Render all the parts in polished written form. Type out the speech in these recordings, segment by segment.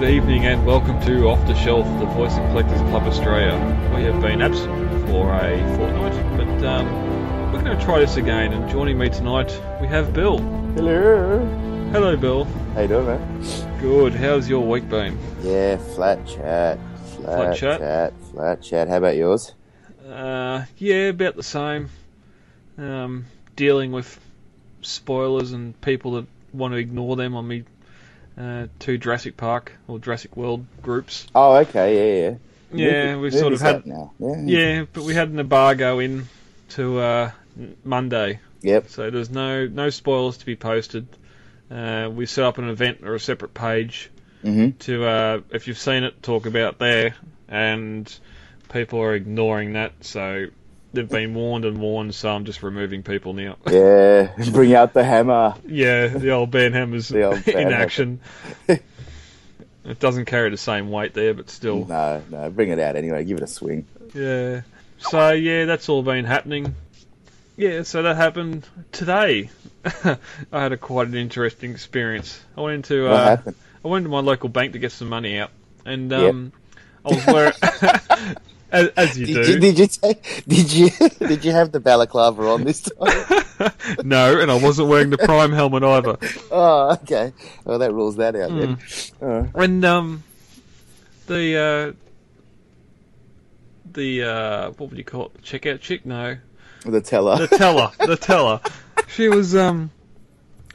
good evening and welcome to Off the Shelf, the Voice of Collectors Club Australia. We have been absent for a fortnight, but we're going to try this again, and joining me tonight we have Bill. Hello. Hello Bill. How you doing, man? Good, how's your week been? Yeah, flat chat. How about yours? Yeah, about the same. Dealing with spoilers and people that want to ignore them on me. Two Jurassic Park or Jurassic World groups. Oh, okay, yeah. Yeah, we've sort of had... Now. Yeah, but we had an embargo in to Monday. Yep. So there's no spoilers to be posted. We set up an event or a separate page to, if you've seen it, talk about there. And people are ignoring that, so they've been warned, so I'm just removing people now. Yeah, bring out the hammer. Yeah, the old band hammer's in action. It doesn't carry the same weight there, but still. No, bring it out anyway, give it a swing. Yeah. So, yeah, that's all been happening. Yeah, so that happened today. I had quite an interesting experience. I went into my local bank to get some money out, and I was wearing... As you do. Did you have the balaclava on this time? No, and I wasn't wearing the Prime helmet either. Oh, okay. Well, that rules that out then. Oh. And the what would you call it? The checkout chick? No. The teller. She was I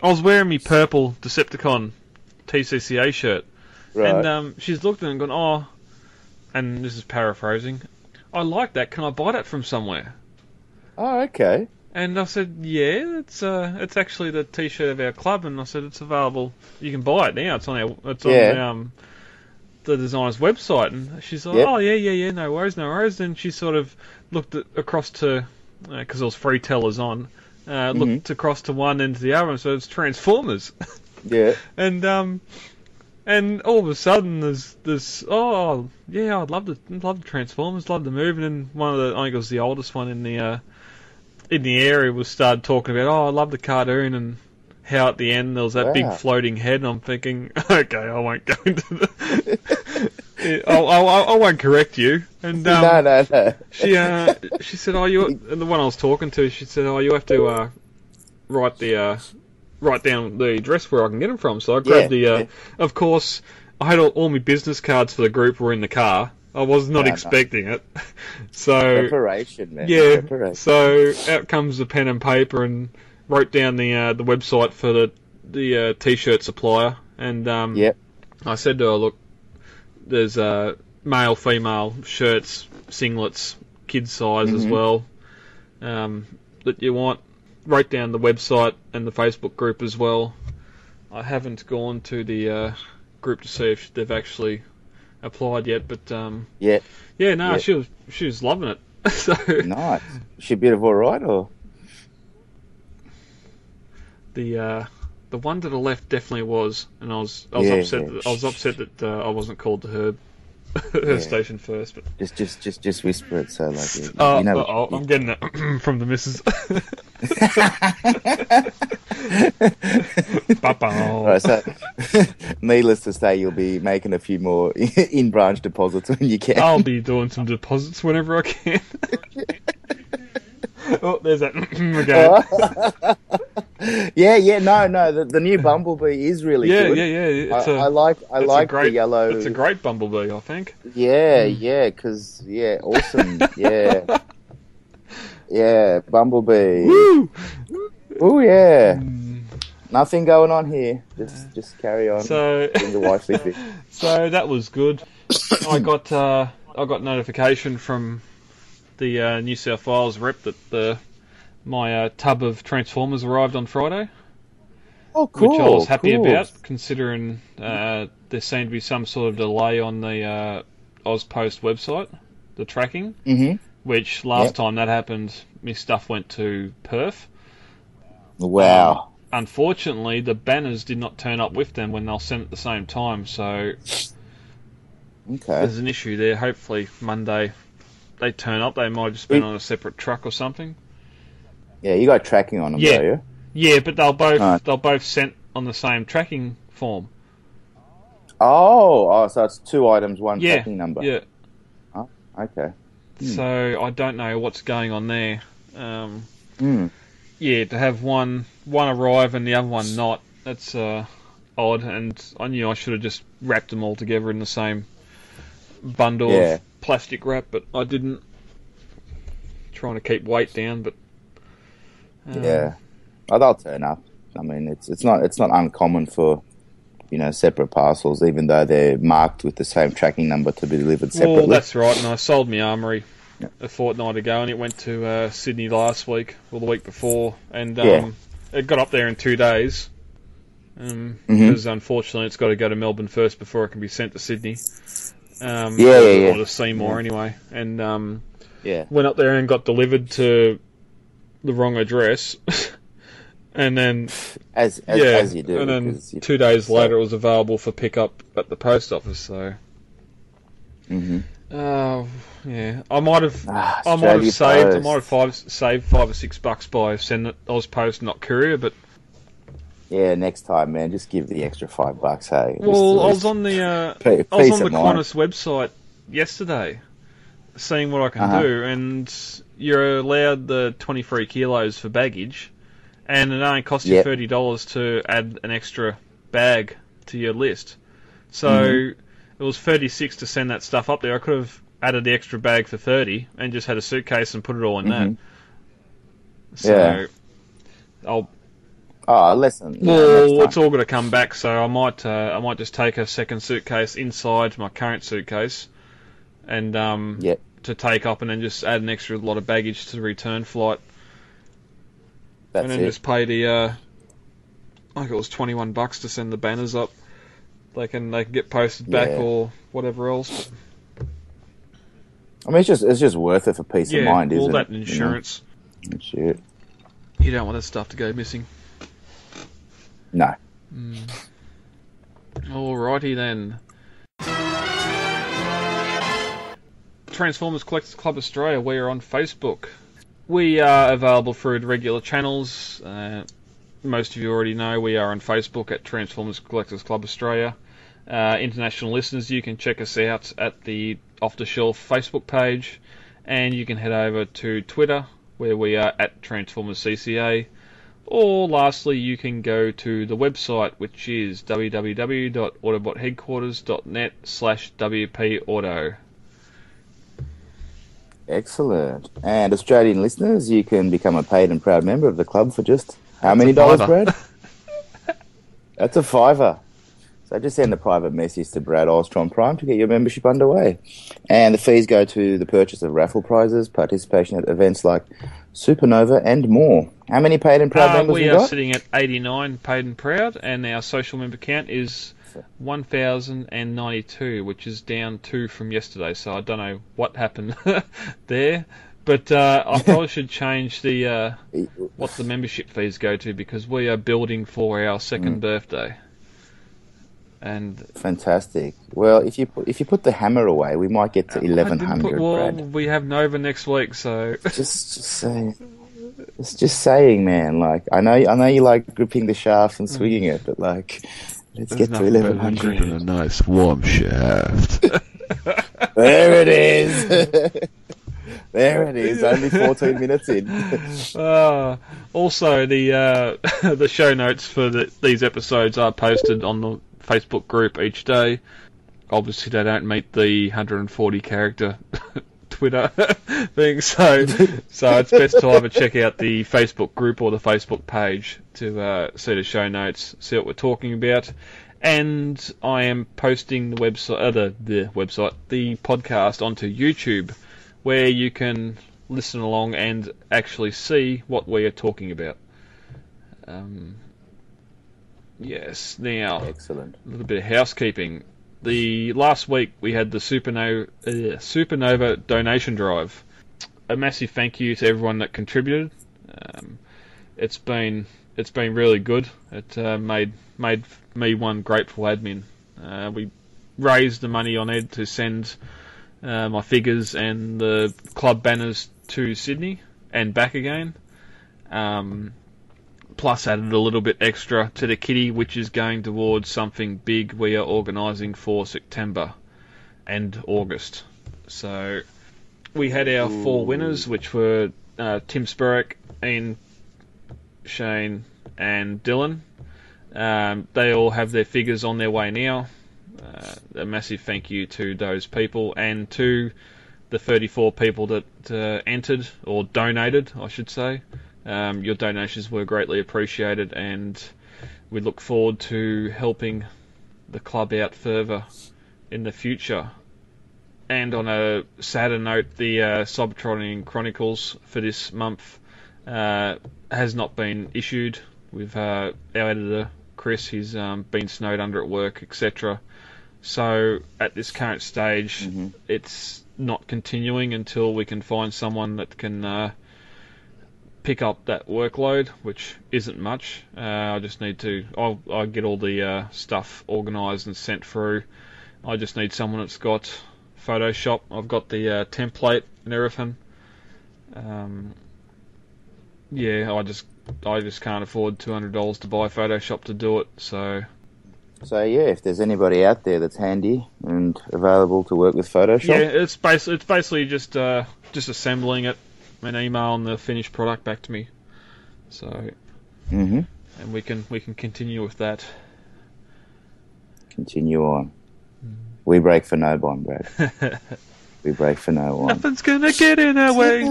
was wearing my purple Decepticon TCCA shirt, right. And she's looked at it and gone, oh. And this is paraphrasing, I like that, can I buy that from somewhere? Oh, okay. And I said, yeah, it's actually the t-shirt of our club, and I said, it's available, you can buy it now, it's on the designer's website. And she's like, oh, yeah, no worries. And she sort of looked across to, because there was free tellers on, looked across to one end to the other, and so it's Transformers. Yeah. And all of a sudden, there's this. Oh, yeah, I'd love the Transformers, love the movie. And one of the, I think it was the oldest one in the area, was started talking about. Oh, I love the cartoon, and how at the end there was that big floating head. And I'm thinking, okay, I won't go into the. I won't correct you. And no. She said, oh, you. And the one I was talking to, she said, oh, you have to write the. Write down the address where I can get them from. So I grabbed the... Of course, I had all my business cards for the group were in the car. I was not expecting it. So... Preparation, man. Yeah. Preparation. So out comes the pen and paper, and wrote down the website for the T-shirt supplier. And I said to her, look, there's male, female shirts, singlets, kids size as well that you want. Wrote down the website and the Facebook group as well. I haven't gone to the group to see if they've actually applied yet, but she was loving it. So nice. Is she a bit of all right, or the one to the left definitely was, and I was upset that I wasn't called to her station first, but just whisper it so like you know. I'm getting it from the missus. Right, so, needless to say, you'll be making a few more in-branch deposits when you can. I'll be doing some deposits whenever I can. Oh, there's that again. No. The new Bumblebee is really good. Yeah. I like the yellow. It's a great Bumblebee, I think. Awesome. Yeah, Bumblebee. Woo! Oh yeah. Nothing going on here. Just carry on. So, so that was good. I got notification from the New South Wales rep that my tub of Transformers arrived on Friday. Oh, cool. Which I was happy about, considering there seemed to be some sort of delay on the AusPost website, the tracking, which last time that happened, my stuff went to Perth. Wow. Unfortunately, the banners did not turn up with them when they were sent at the same time, so there's an issue there. Hopefully Monday they turn up. They might have just been on a separate truck or something. Yeah, you got tracking on them, don't you? Yeah, but they'll both sent on the same tracking form. Oh, so it's two items, one tracking number. Yeah. Oh, okay. So I don't know what's going on there. Yeah, to have one arrive and the other one not, that's odd. And I knew I should have just wrapped them all together in the same bundle of plastic wrap, but I didn't. Trying to keep weight down, but yeah, oh, they'll turn up. I mean, it's not uncommon for, you know, separate parcels, even though they're marked with the same tracking number, to be delivered separately. Well, that's right, and I sold my armoury a fortnight ago, and it went to Sydney last week, or the week before, and it got up there in 2 days, because unfortunately it's got to go to Melbourne first before it can be sent to Sydney, or to Seymour anyway, and went up there and got delivered to the wrong address. And then, as you do, and then 2 days later, it was available for pickup at the post office. So, I might have saved $5 or $6 by sending it Auspost, not courier, but yeah, next time, man, just give the extra $5, hey. Well, I was on the Qantas website yesterday, seeing what I can do, and you're allowed the 23 kilos for baggage. And it only costs you $30 to add an extra bag to your list. So it was $36 to send that stuff up there. I could have added the extra bag for $30 and just had a suitcase and put it all in that. So it's all going to come back. So I might just take a second suitcase inside my current suitcase, and to take up, and then just add an extra lot of baggage to the return flight. That's and then it. Just pay the, I think it was $21 to send the banners up. They can get posted back or whatever else. I mean, it's just worth it for peace of mind, isn't it? Yeah, all that insurance. You know? Shit. You don't want that stuff to go missing. No. Alrighty then. Transformers Collectors Club Australia, we are on Facebook. We are available through regular channels. Most of you already know we are on Facebook at Transformers Collectors Club Australia. International listeners, you can check us out at the Off the Shelf Facebook page, and you can head over to Twitter, where we are at Transformers CCA. Or lastly, you can go to the website, which is www.autobotheadquarters.net/WPAuto. Excellent. And Australian listeners, you can become a paid and proud member of the club for just how many dollars, Brad? That's a $5. So just send a private message to Brad Ostrom Prime to get your membership underway. And the fees go to the purchase of raffle prizes, participation at events like Supanova, and more. How many paid and proud members we got? We are sitting at 89 paid and proud, and our social member count is 1,092, which is down 2 from yesterday, so I don't know what happened there, but I probably should change the what the membership fees go to, because we are building for our second birthday. And fantastic. Well, if you put the hammer away, we might get to 1,100. Well, Brad, we have Nova next week, so just saying. It's just saying, man. Like I know you like gripping the shaft and swinging it, but like. Let's get to 1,100. A nice warm shaft. There it is. There it is. Only 14 minutes in. Also, the show notes for these episodes are posted on the Facebook group each day. Obviously, they don't meet the 140 character Twitter thing, so it's best to either check out the Facebook group or the Facebook page to see the show notes, see what we're talking about. And I am posting the podcast onto YouTube, where you can listen along and actually see what we are talking about. Yes, now excellent. A little bit of housekeeping. The last week we had the Supernova donation drive. A massive thank you to everyone that contributed. It's been really good. It made me one grateful admin. We raised the money I needed to send my figures and the club banners to Sydney and back again. plus added a little bit extra to the kitty, which is going towards something big we are organising for September and August. So we had our four winners, which were Tim Spurrick, Ian, Shane and Dylan. They all have their figures on their way now. A massive thank you to those people and to the 34 people that entered, or donated, I should say. Your donations were greatly appreciated, and we look forward to helping the club out further in the future. And on a sadder note, the Cybertronian Chronicles for this month has not been issued. We've our editor Chris, he's been snowed under at work, etc. So at this current stage, it's not continuing until we can find someone that can pick up that workload, which isn't much. I just need to... I'll get all the stuff organised and sent through. I just need someone that's got Photoshop. I've got the template and everything. Yeah, I just can't afford $200 to buy Photoshop to do it, so... So yeah, if there's anybody out there that's handy and available to work with Photoshop, yeah, it's basically just assembling it and emailing the finished product back to me. So, and we can continue with that. Continue on. We break for no one, Brad. We break for no one. Nothing's gonna get in our way.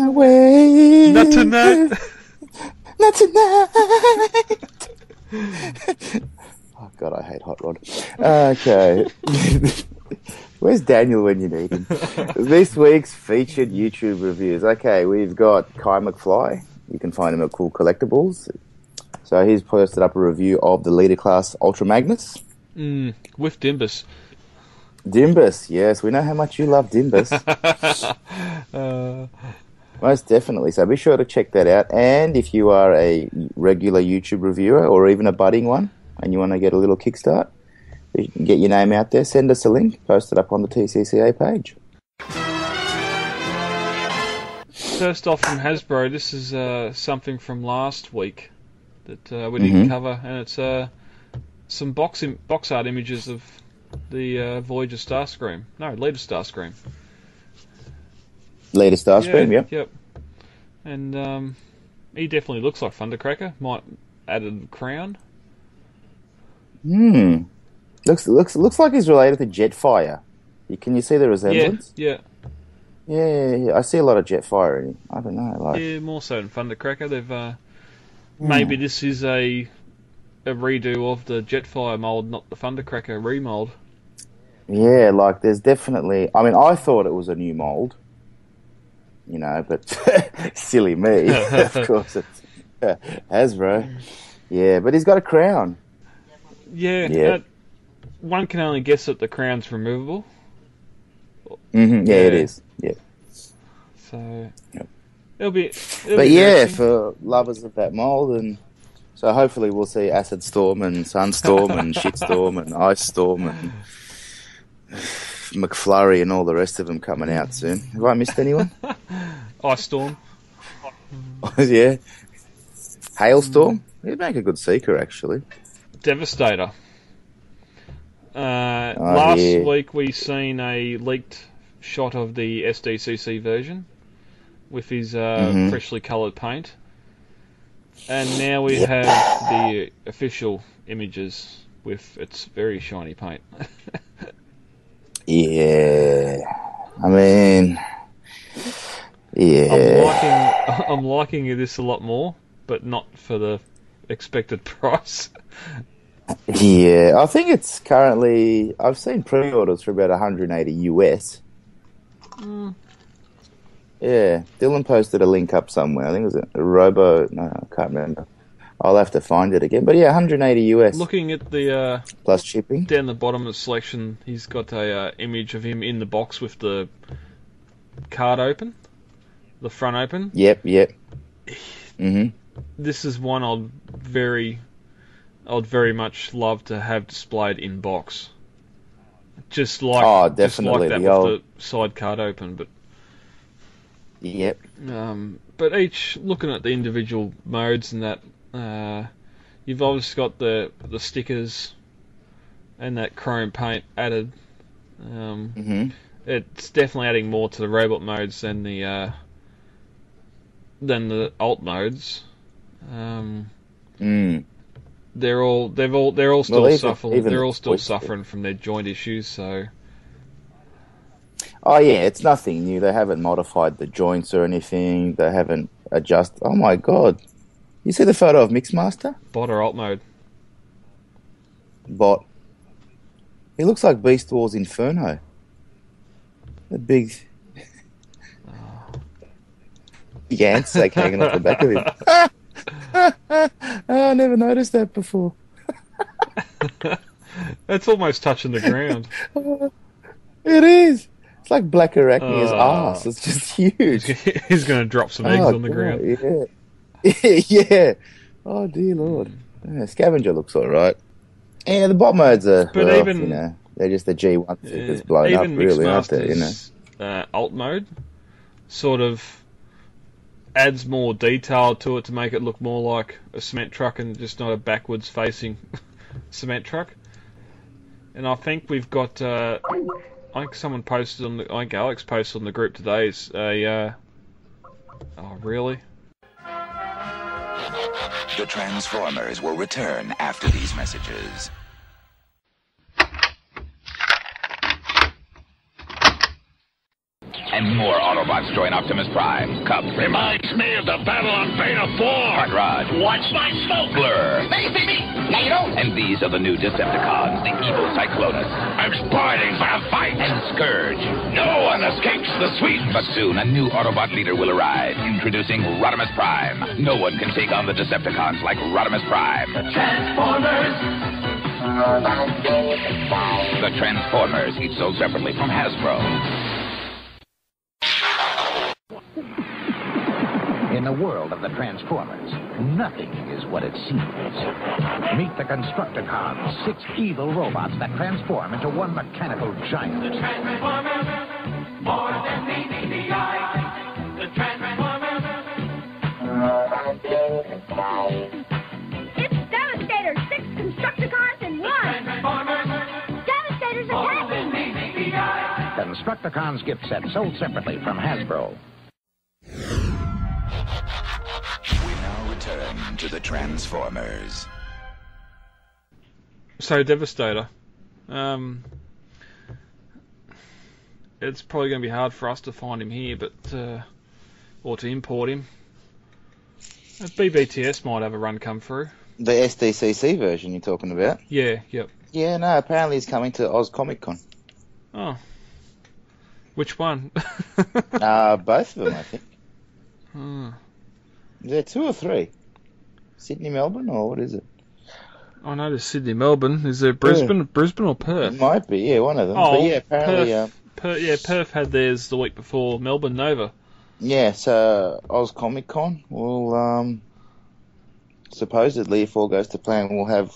Not tonight. Not tonight. Oh, God, I hate Hot Rod. Okay. Where's Daniel when you need him? This week's featured YouTube reviews. Okay, we've got Kai McFly. You can find him at Cool Collectibles. So he's posted up a review of the Leader Class Ultra Magnus. With Dimbus. Dimbus, yes. We know how much you love Dimbus. Most definitely. So be sure to check that out. And if you are a regular YouTube reviewer or even a budding one, and you want to get a little kickstart, you can get your name out there, send us a link, post it up on the TCCA page. First off from Hasbro, this is something from last week that we didn't cover, and it's some box art images of the Voyager Starscream. No, Leader Starscream. Leader Starscream, yeah. Yep. And he definitely looks like Thundercracker, might add a crown. Looks like he's related to Jetfire. Can you see the resemblance? Yeah. I see a lot of Jetfire in him. I don't know. Like... Yeah, more so than Thundercracker. They've maybe this is a redo of the Jetfire mold, not the Thundercracker remold. Yeah, like there's definitely. I mean, I thought it was a new mold. You know, but silly me. Of course, it's Hasbro. Yeah, but he's got a crown. Yeah. One can only guess that the crown's removable. Yeah, it is. Yeah. So it'll be yeah, for lovers of that mold, and so hopefully we'll see Acid Storm and Sunstorm and Shitstorm and Ice Storm and McFlurry and all the rest of them coming out soon. Have I missed anyone? Ice Storm. Yeah. Hailstorm. It'd make a good seeker, actually. Devastator. Last week we seen a leaked shot of the SDCC version with his freshly coloured paint, and now we have the official images with its very shiny paint. I'm liking this a lot more, but not for the expected price. Yeah, I think it's currently... I've seen pre-orders for about $180 US. Yeah, Dylan posted a link up somewhere. I think it was a Robo... No, I can't remember. I'll have to find it again. But yeah, $180 US. Looking at the... plus shipping. Down the bottom of the selection, he's got a image of him in the box with the card open. The front open. Yep. This is one I'd very much love to have displayed in box. Just like that with the side card open, but but each looking at the individual modes and that You've obviously got the stickers and that chrome paint added. It's definitely adding more to the robot modes than the alt modes. They're all still suffering from their joint issues. So. Oh yeah, it's nothing new. They haven't modified the joints or anything. They haven't adjusted. Oh my god! You see the photo of Mixmaster? Bot or alt mode? Bot. He looks like Beast Wars Inferno. The big. Yants like hanging off the back of him. I never noticed that before. That's almost touching the ground. It is. It's like Black Arachnia's ass. It's just huge. He's going to drop some eggs on the ground. Yeah. Yeah. Oh, dear Lord. Yeah, Scavenger looks all right. Yeah, the bot modes are... But well, even... You know, they're just the G1 that's blown up, really, aren't they? You know? Alt mode sort of... adds more detail to it to make it look more like a cement truck and just not a backwards facing cement truck. And I think we've got I think someone posted on the Alex posted on the group today is a oh really? The Transformers will return after these messages. And more Autobots join Optimus Prime. Cub. Reminds me of the battle on Beta 4. Hot Rod. Watch my smoke. Blur. And these are the new Decepticons, the evil Cyclonus. I'm spoiling for a fight. And Scourge. No one escapes the sweep. But soon a new Autobot leader will arrive. Introducing Rodimus Prime. No one can take on the Decepticons like Rodimus Prime. Transformers. The Transformers, each sold separately from Hasbro. In the world of the Transformers, nothing is what it seems. Meet the Constructicons, 6 evil robots that transform into one mechanical giant. The Transformers, more than TCCA. The Transformers. It's Devastator, 6 Constructicons in one. Transformers. Devastator's attacking. Constructicons gift set sold separately from Hasbro. Return to the Transformers. So Devastator, it's probably going to be hard for us to find him here, but or to import him. BBTS might have a run come through. The SDCC version you're talking about? Yeah. Yep. Yeah. No. Apparently he's coming to Oz Comic Con. Oh. Which one? Both of them, I think. Is there 2 or 3? Sydney, Melbourne, or what is it? I know there's Sydney, Melbourne. Is there Brisbane, Brisbane or Perth? It might be, yeah, one of them. Oh, but yeah, apparently, Perth had theirs the week before Melbourne Nova. Yeah, so Oz Comic Con will supposedly, if all goes to plan, we'll have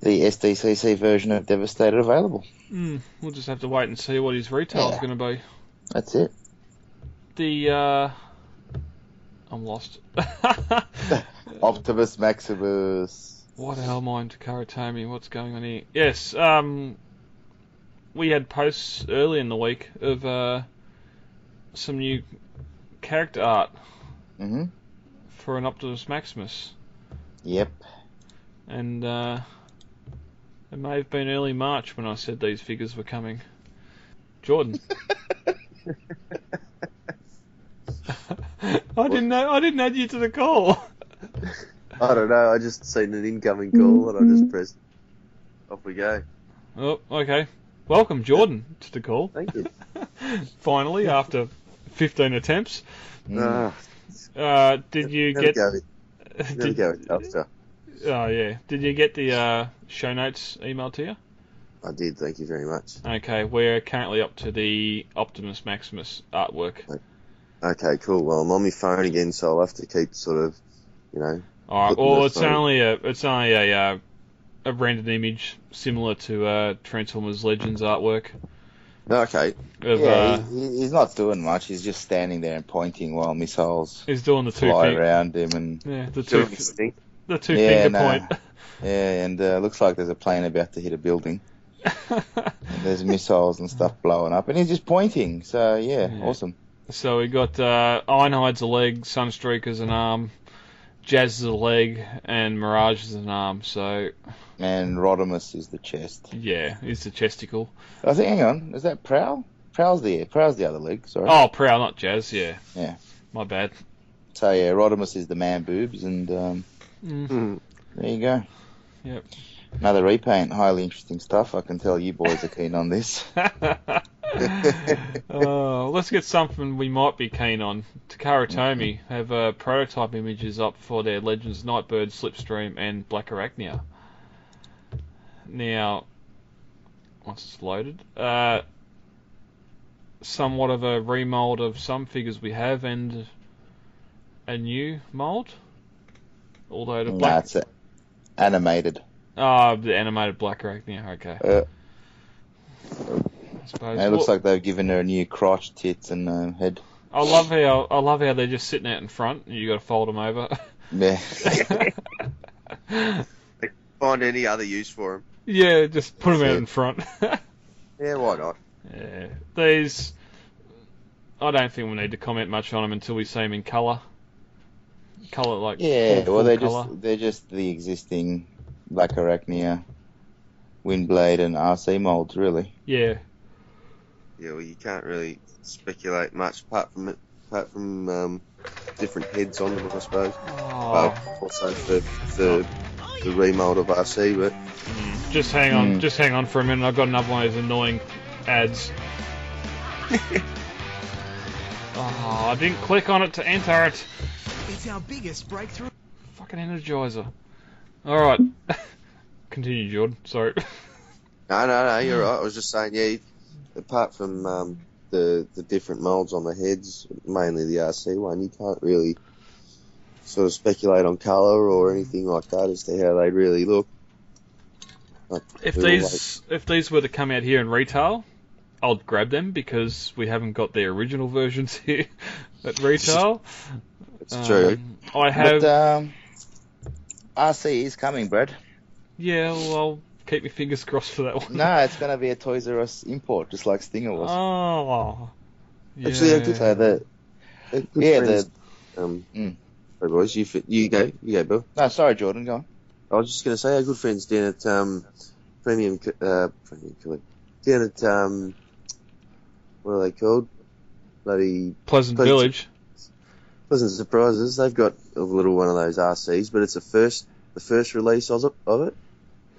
the SDCC version of Devastator available. We'll just have to wait and see what his retail is going to be. That's it. The I'm lost. Optimus Maximus. What the hell, mind Karatomi? What's going on here? Yes, we had posts early in the week of some new character art for an Optimus Maximus. Yep. And it may have been early March when I said these figures were coming. Jordan. I didn't add you to the call. I don't know. I just seen an incoming call and I just pressed. Off we go. Oh, okay. Welcome, Jordan, to the call. Thank you. Finally, after 15 attempts. Did you get? Oh yeah. Did you get the show notes email to you? I did. Thank you very much. Okay, we're currently up to the Optimus Maximus artwork. Okay, cool. Well, I'm on my phone again, so I'll have to keep sort of, you know. All right. Well, it's only a rendered image similar to Transformers Legends artwork. Okay. Of, he's not doing much. He's just standing there and pointing while missiles fly around him and doing his thing. The two-finger point. Yeah, and it looks like there's a plane about to hit a building. There's missiles and stuff blowing up, and he's just pointing. So, yeah, awesome. So we got Ironhide's a leg, Sunstreaker's an arm, Jazz is a leg, and Mirage is an arm, so... And Rodimus is the chest. Yeah, he's the chesticle. I think, hang on, is that Prowl? Prowl's the other leg, sorry. Oh, Prowl, not Jazz, yeah. Yeah. My bad. So, yeah, Rodimus is the man boobs, and there you go. Yep. Another repaint, highly interesting stuff. I can tell you boys are keen on this. Let's get something we might be keen on. Takara Tomy have prototype images up for their Legends Nightbird, Slipstream, and Black Arachnia. Now, once it's loaded, somewhat of a remold of some figures we have and a new mold. Although the black... That's it. Animated. Oh, the animated Black Arachnia, okay. It looks like they've given her a new crotch, tits, and head. I love how they're just sitting out in front, and you got to fold them over. Yeah. They find any other use for them. Yeah, just put them out in front. Yeah, why not? Yeah, these. I don't think we need to comment much on them until we see them in colour. Colour like they're just the existing Black Arachnia, Windblade, and RC molds, really. Yeah. Yeah, well, you can't really speculate much apart from different heads on them, I suppose. Also the remold of RC, but just hang on for a minute. I've got another one of those annoying ads. I didn't click on it to enter it. It's our biggest breakthrough. Fucking Energizer. All right, continue, Jordan. Sorry. No, you're right. I was just saying, yeah. Apart from the different molds on the heads, mainly the RC one, you can't really sort of speculate on colour or anything like that as to how they really look. Like, if these were to come out here in retail, I'll grab them because we haven't got their original versions here at retail. It's true. I have. But, RC is coming, Brad. Yeah, well, I'll keep my fingers crossed for that one. No, it's going to be a Toys R Us import, just like Stinger was. Oh, yeah. Actually, I have to say that. Sorry, boys, you go, Bill. No, sorry, Jordan, go on. I was just going to say our good friends down at what are they called? Bloody Pleasant Village. Pleasant Surprises. They've got a little one of those RCs, but it's the first release of it.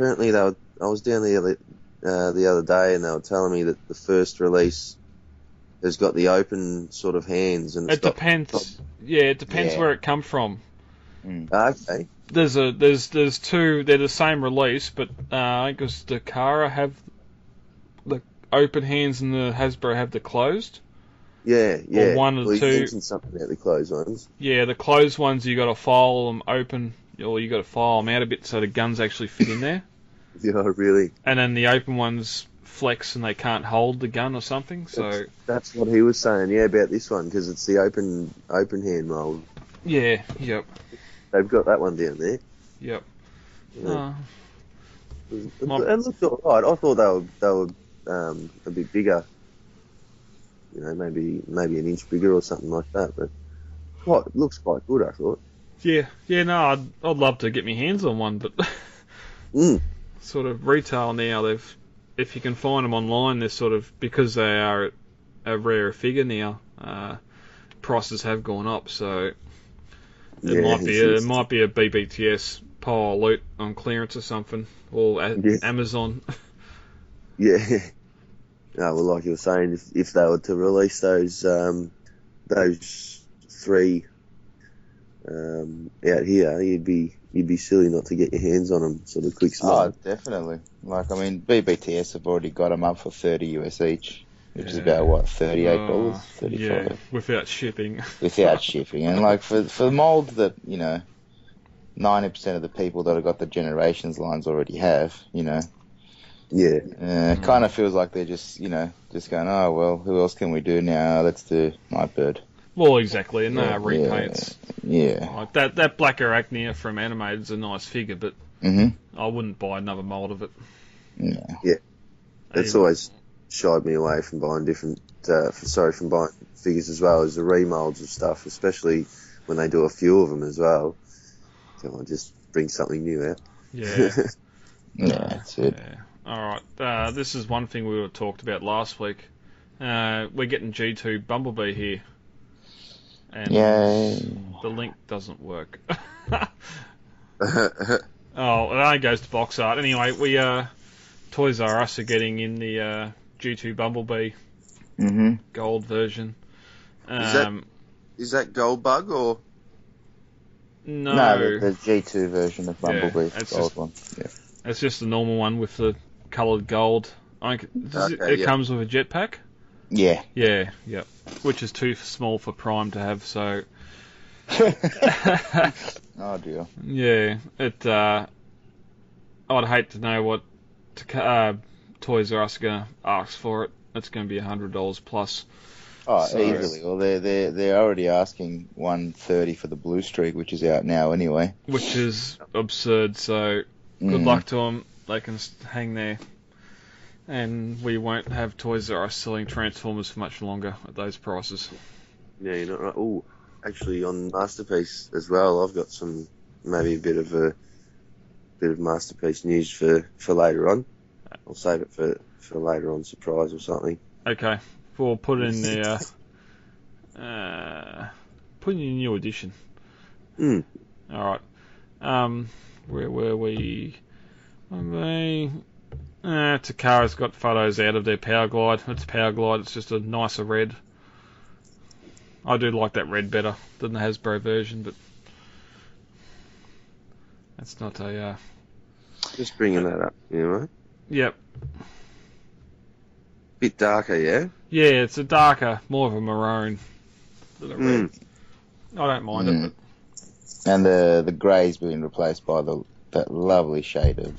Apparently, I was down the other day, and they were telling me that the first release has got the open sort of hands, and it depends where it come from. Okay. There's two. They're the same release, but I think it's the Kara have the open hands, and the Hasbro have the closed. Yeah. Or one of the two. You mentioned something about the closed ones. Yeah, the closed ones you got to file them open. Or you got to file them out a bit so the guns actually fit in there. Yeah, really. And then the open ones flex and they can't hold the gun or something. So that's what he was saying, yeah, about this one because it's the open hand mold. Yeah. Yep. They've got that one down there. Yep. Yeah. It looked all right. I thought they were a bit bigger. You know, maybe an inch bigger or something like that. But it looks quite good, I thought. Yeah, no, I'd love to get my hands on one, but sort of retail now, if you can find them online, they're sort of, because they are a rarer figure now, prices have gone up, so it might be a BBTS pile loot on clearance or something, or Amazon. Yeah. No, well, like you were saying, if they were to release those three... out here, you'd be silly not to get your hands on them, sort of quick smart. Oh, definitely. Like, I mean, BBTS have already got them up for $30 US each, which is about what, $38, $35. Yeah, without shipping. Without shipping, and like for the mold that 90% of the people that have got the Generations lines already have, Yeah. It kind of feels like they're just going, oh well, who else can we do now? Let's do Nightbird. Well, exactly, and they are repaints. Yeah. Like that Black Arachnia from Animated's a nice figure, but I wouldn't buy another mould of it. No. Yeah. That's always shied me away from buying buying figures as well as the remolds of stuff, especially when they do a few of them as well. So I'll just bring something new out. Yeah. No, that's it. Yeah. All right. This is one thing we would have talked about last week. We're getting G2 Bumblebee here. And the link doesn't work. Oh, it only goes to box art. Anyway, Toys R Us are getting in the G2 Bumblebee gold version. Is that Goldbug or...? No, the G2 version of Bumblebee. Yeah, it's gold one. Yeah. It's just the normal one with the coloured gold. It comes with a jetpack? Yeah. Yeah, yep. Which is too small for Prime to have, so... Oh, dear. Yeah, I'd hate to know what Toys R Us are going to ask for it. It's going to be $100 plus. Oh, so easily. Well, they're already asking $130 for the Blue Streak, which is out now anyway. Which is absurd, so... Good luck to them. They can hang there. And we won't have Toys that are selling Transformers for much longer at those prices. Yeah, you're not right. Oh, actually, on Masterpiece as well, I've got some, maybe a bit of Masterpiece news for later on. I'll save it for later on, surprise or something. Okay. We'll put in the... put in a new edition. Mm. Alright. Where were we? Takara's got photos out of their Power Glide. It's Power Glide. It's just a nicer red. I do like that red better than the Hasbro version, but that's not a... Just bringing that up, you know? Yep. Bit darker, yeah? Yeah, it's a darker, more of a maroon than a red. I don't mind it, but... And the grey's been replaced by that lovely shade of...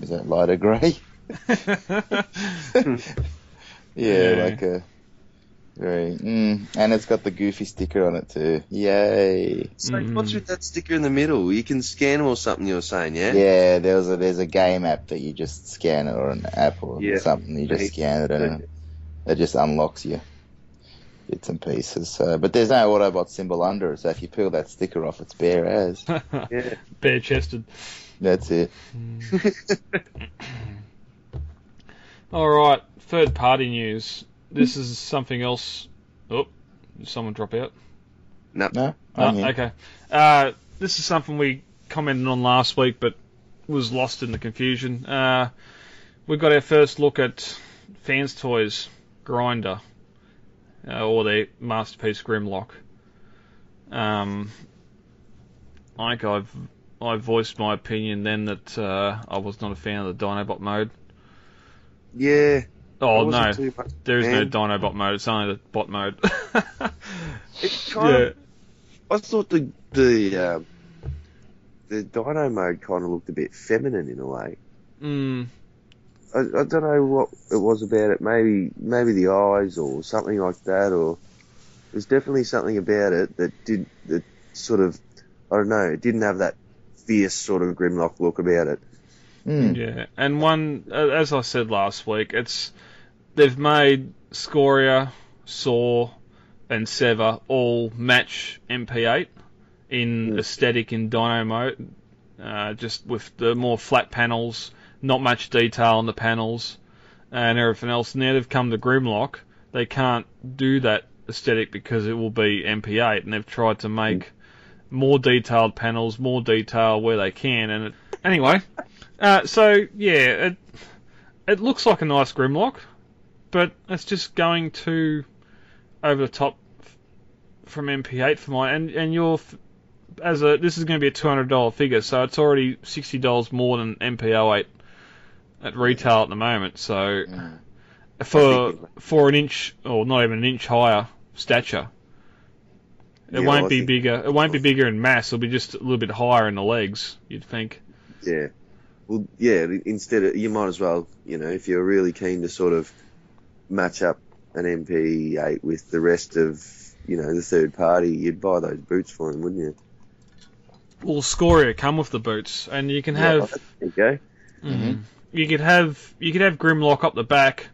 Is that lighter grey? yeah, like a... very... and it's got the Goofy sticker on it too. Yay! So what's with that sticker in the middle? You can scan or something, you were saying, yeah? Yeah, there's a game app that you just scan it, or an app or something. You just scan it and it just unlocks you. Bits and pieces. So, but there's no Autobot symbol under it, so if you peel that sticker off, it's bare as. Yeah. Bare chested. That's it. Alright, third party news. This is something else. Oh, did someone drop out? No. Okay. This is something we commented on last week, but was lost in the confusion. We got our first look at Fans Toys Grinder. Or their Masterpiece Grimlock. I think I voiced my opinion then that I was not a fan of the Dinobot mode. Yeah. Oh no, there is no Dinobot mode. It's only the bot mode. It's kind of. I thought the Dino mode kind of looked a bit feminine in a way. I don't know what it was about it. Maybe the eyes or something like that. Or there's definitely something about it that sort of, I don't know. It didn't have that fierce sort of Grimlock look about it. Mm. Yeah, and as I said last week, they've made Scoria, Saw, and Sever all match MP8 in aesthetic in Dino mode, just with the more flat panels. Not much detail on the panels and everything else. Now they've come to Grimlock. They can't do that aesthetic because it will be MP8, and they've tried to make more detailed panels, more detail where they can. And anyway, it looks like a nice Grimlock, but it's just going too over the top from MP8 for mine. And you're... this is going to be a $200 figure, so it's already $60 more than MP08. At retail at the moment, so for an inch or not even an inch higher stature, it won't be bigger. It won't be bigger in mass. It'll be just a little bit higher in the legs. You'd think. Yeah. Well, yeah. Instead, you might as well, if you're really keen to sort of match up an MP8 with the rest of you know, the third party, you'd buy those boots for him, wouldn't you? Well, Scoria come with the boots, and you can have. Yeah, there you go. Mm-hmm. You could have Grimlock up the back.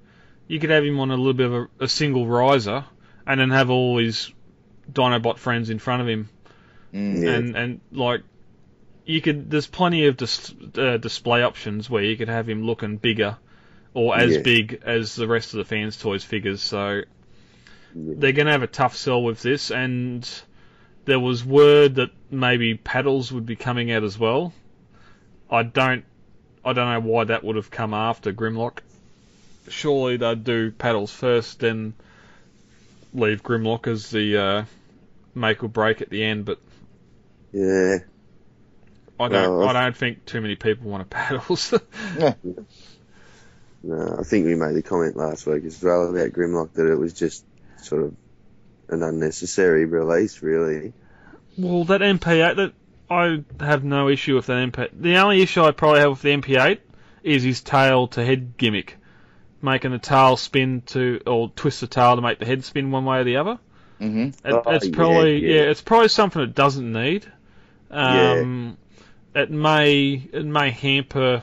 You could have him on a little bit of a single riser, and then have all his Dinobot friends in front of him. Mm, yeah. And like, you could. There's plenty of display options where you could have him looking bigger, or as big as the rest of the fans' toys figures. So they're going to have a tough sell with this, and there was word that maybe Paddles would be coming out as well. I don't know why that would have come after Grimlock. Surely they'd do Paddles first, then leave Grimlock as the make or break at the end. But yeah, I don't think too many people want a Paddles. No, I think we made the comment last week as well about Grimlock that it was just sort of an unnecessary release, really. Well, that MP8, that I have no issue with that MP8. The only issue I probably have with the MP8 is his tail-to-head gimmick, making the tail spin to, or twist the tail to make the head spin one way or the other. Mm-hmm. It's probably something it doesn't need. It may hamper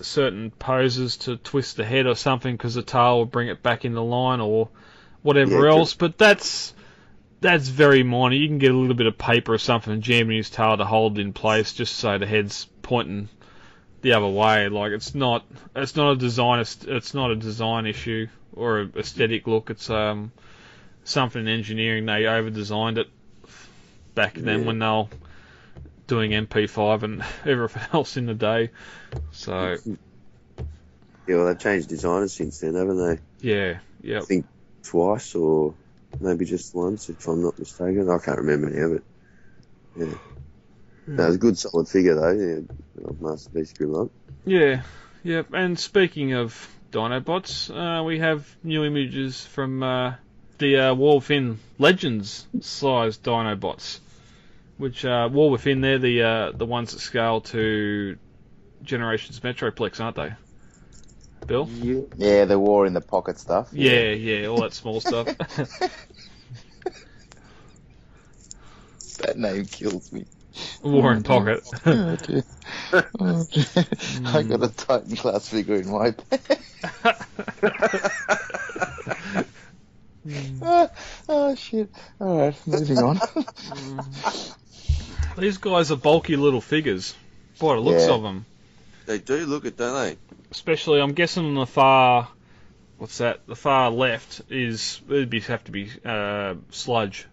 certain poses to twist the head or something because the tail will bring it back in the line or whatever else, but that's very minor. You can get a little bit of paper or something and jam in his tail to hold it in place just so the head's pointing the other way. Like, it's not a design issue or an aesthetic look. It's something in engineering. They over-designed it back then when they were doing MP5 and everything else in the day. So yeah, well, they've changed designers since then, haven't they? Yeah, yeah. I think twice or maybe just once, if I'm not mistaken. I can't remember now, but yeah. No, it was a good solid figure though. Yeah, masterpiece Grimlock. Yeah, yep. Yeah. And speaking of Dinobots, we have new images from the War Within Legends sized Dinobots. Which War Within, they're the ones that scale to Generations Metroplex, aren't they, Bill? Yeah, the War in the Pocket stuff. Yeah, all that small stuff. That name kills me. War in Pocket. Oh, dear. I got a Titan class figure in my bag. Oh, shit. All right, moving on. These guys are bulky little figures, by the looks of them. They do look it, don't they? Especially, I'm guessing on the far... What's that? The far left is... It'd have to be Sludge.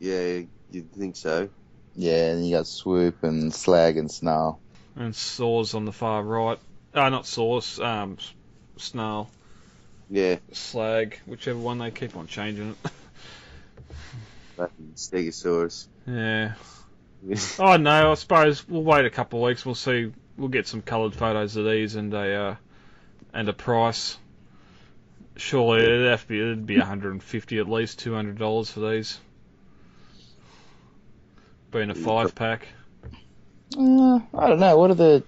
Yeah, you'd think so. Yeah, and you got Swoop and Slag and Snarl. And Saws on the far right. Not Saws, Snarl. Yeah. Slag, whichever one, they keep on changing it. That and Stegosaurus. Yeah. Oh no, I suppose we'll wait a couple of weeks. We'll see. We'll get some coloured photos of these and a price. Surely it'd be $150 at least, $200 for these. Being a 5-pack. I don't know. What are the?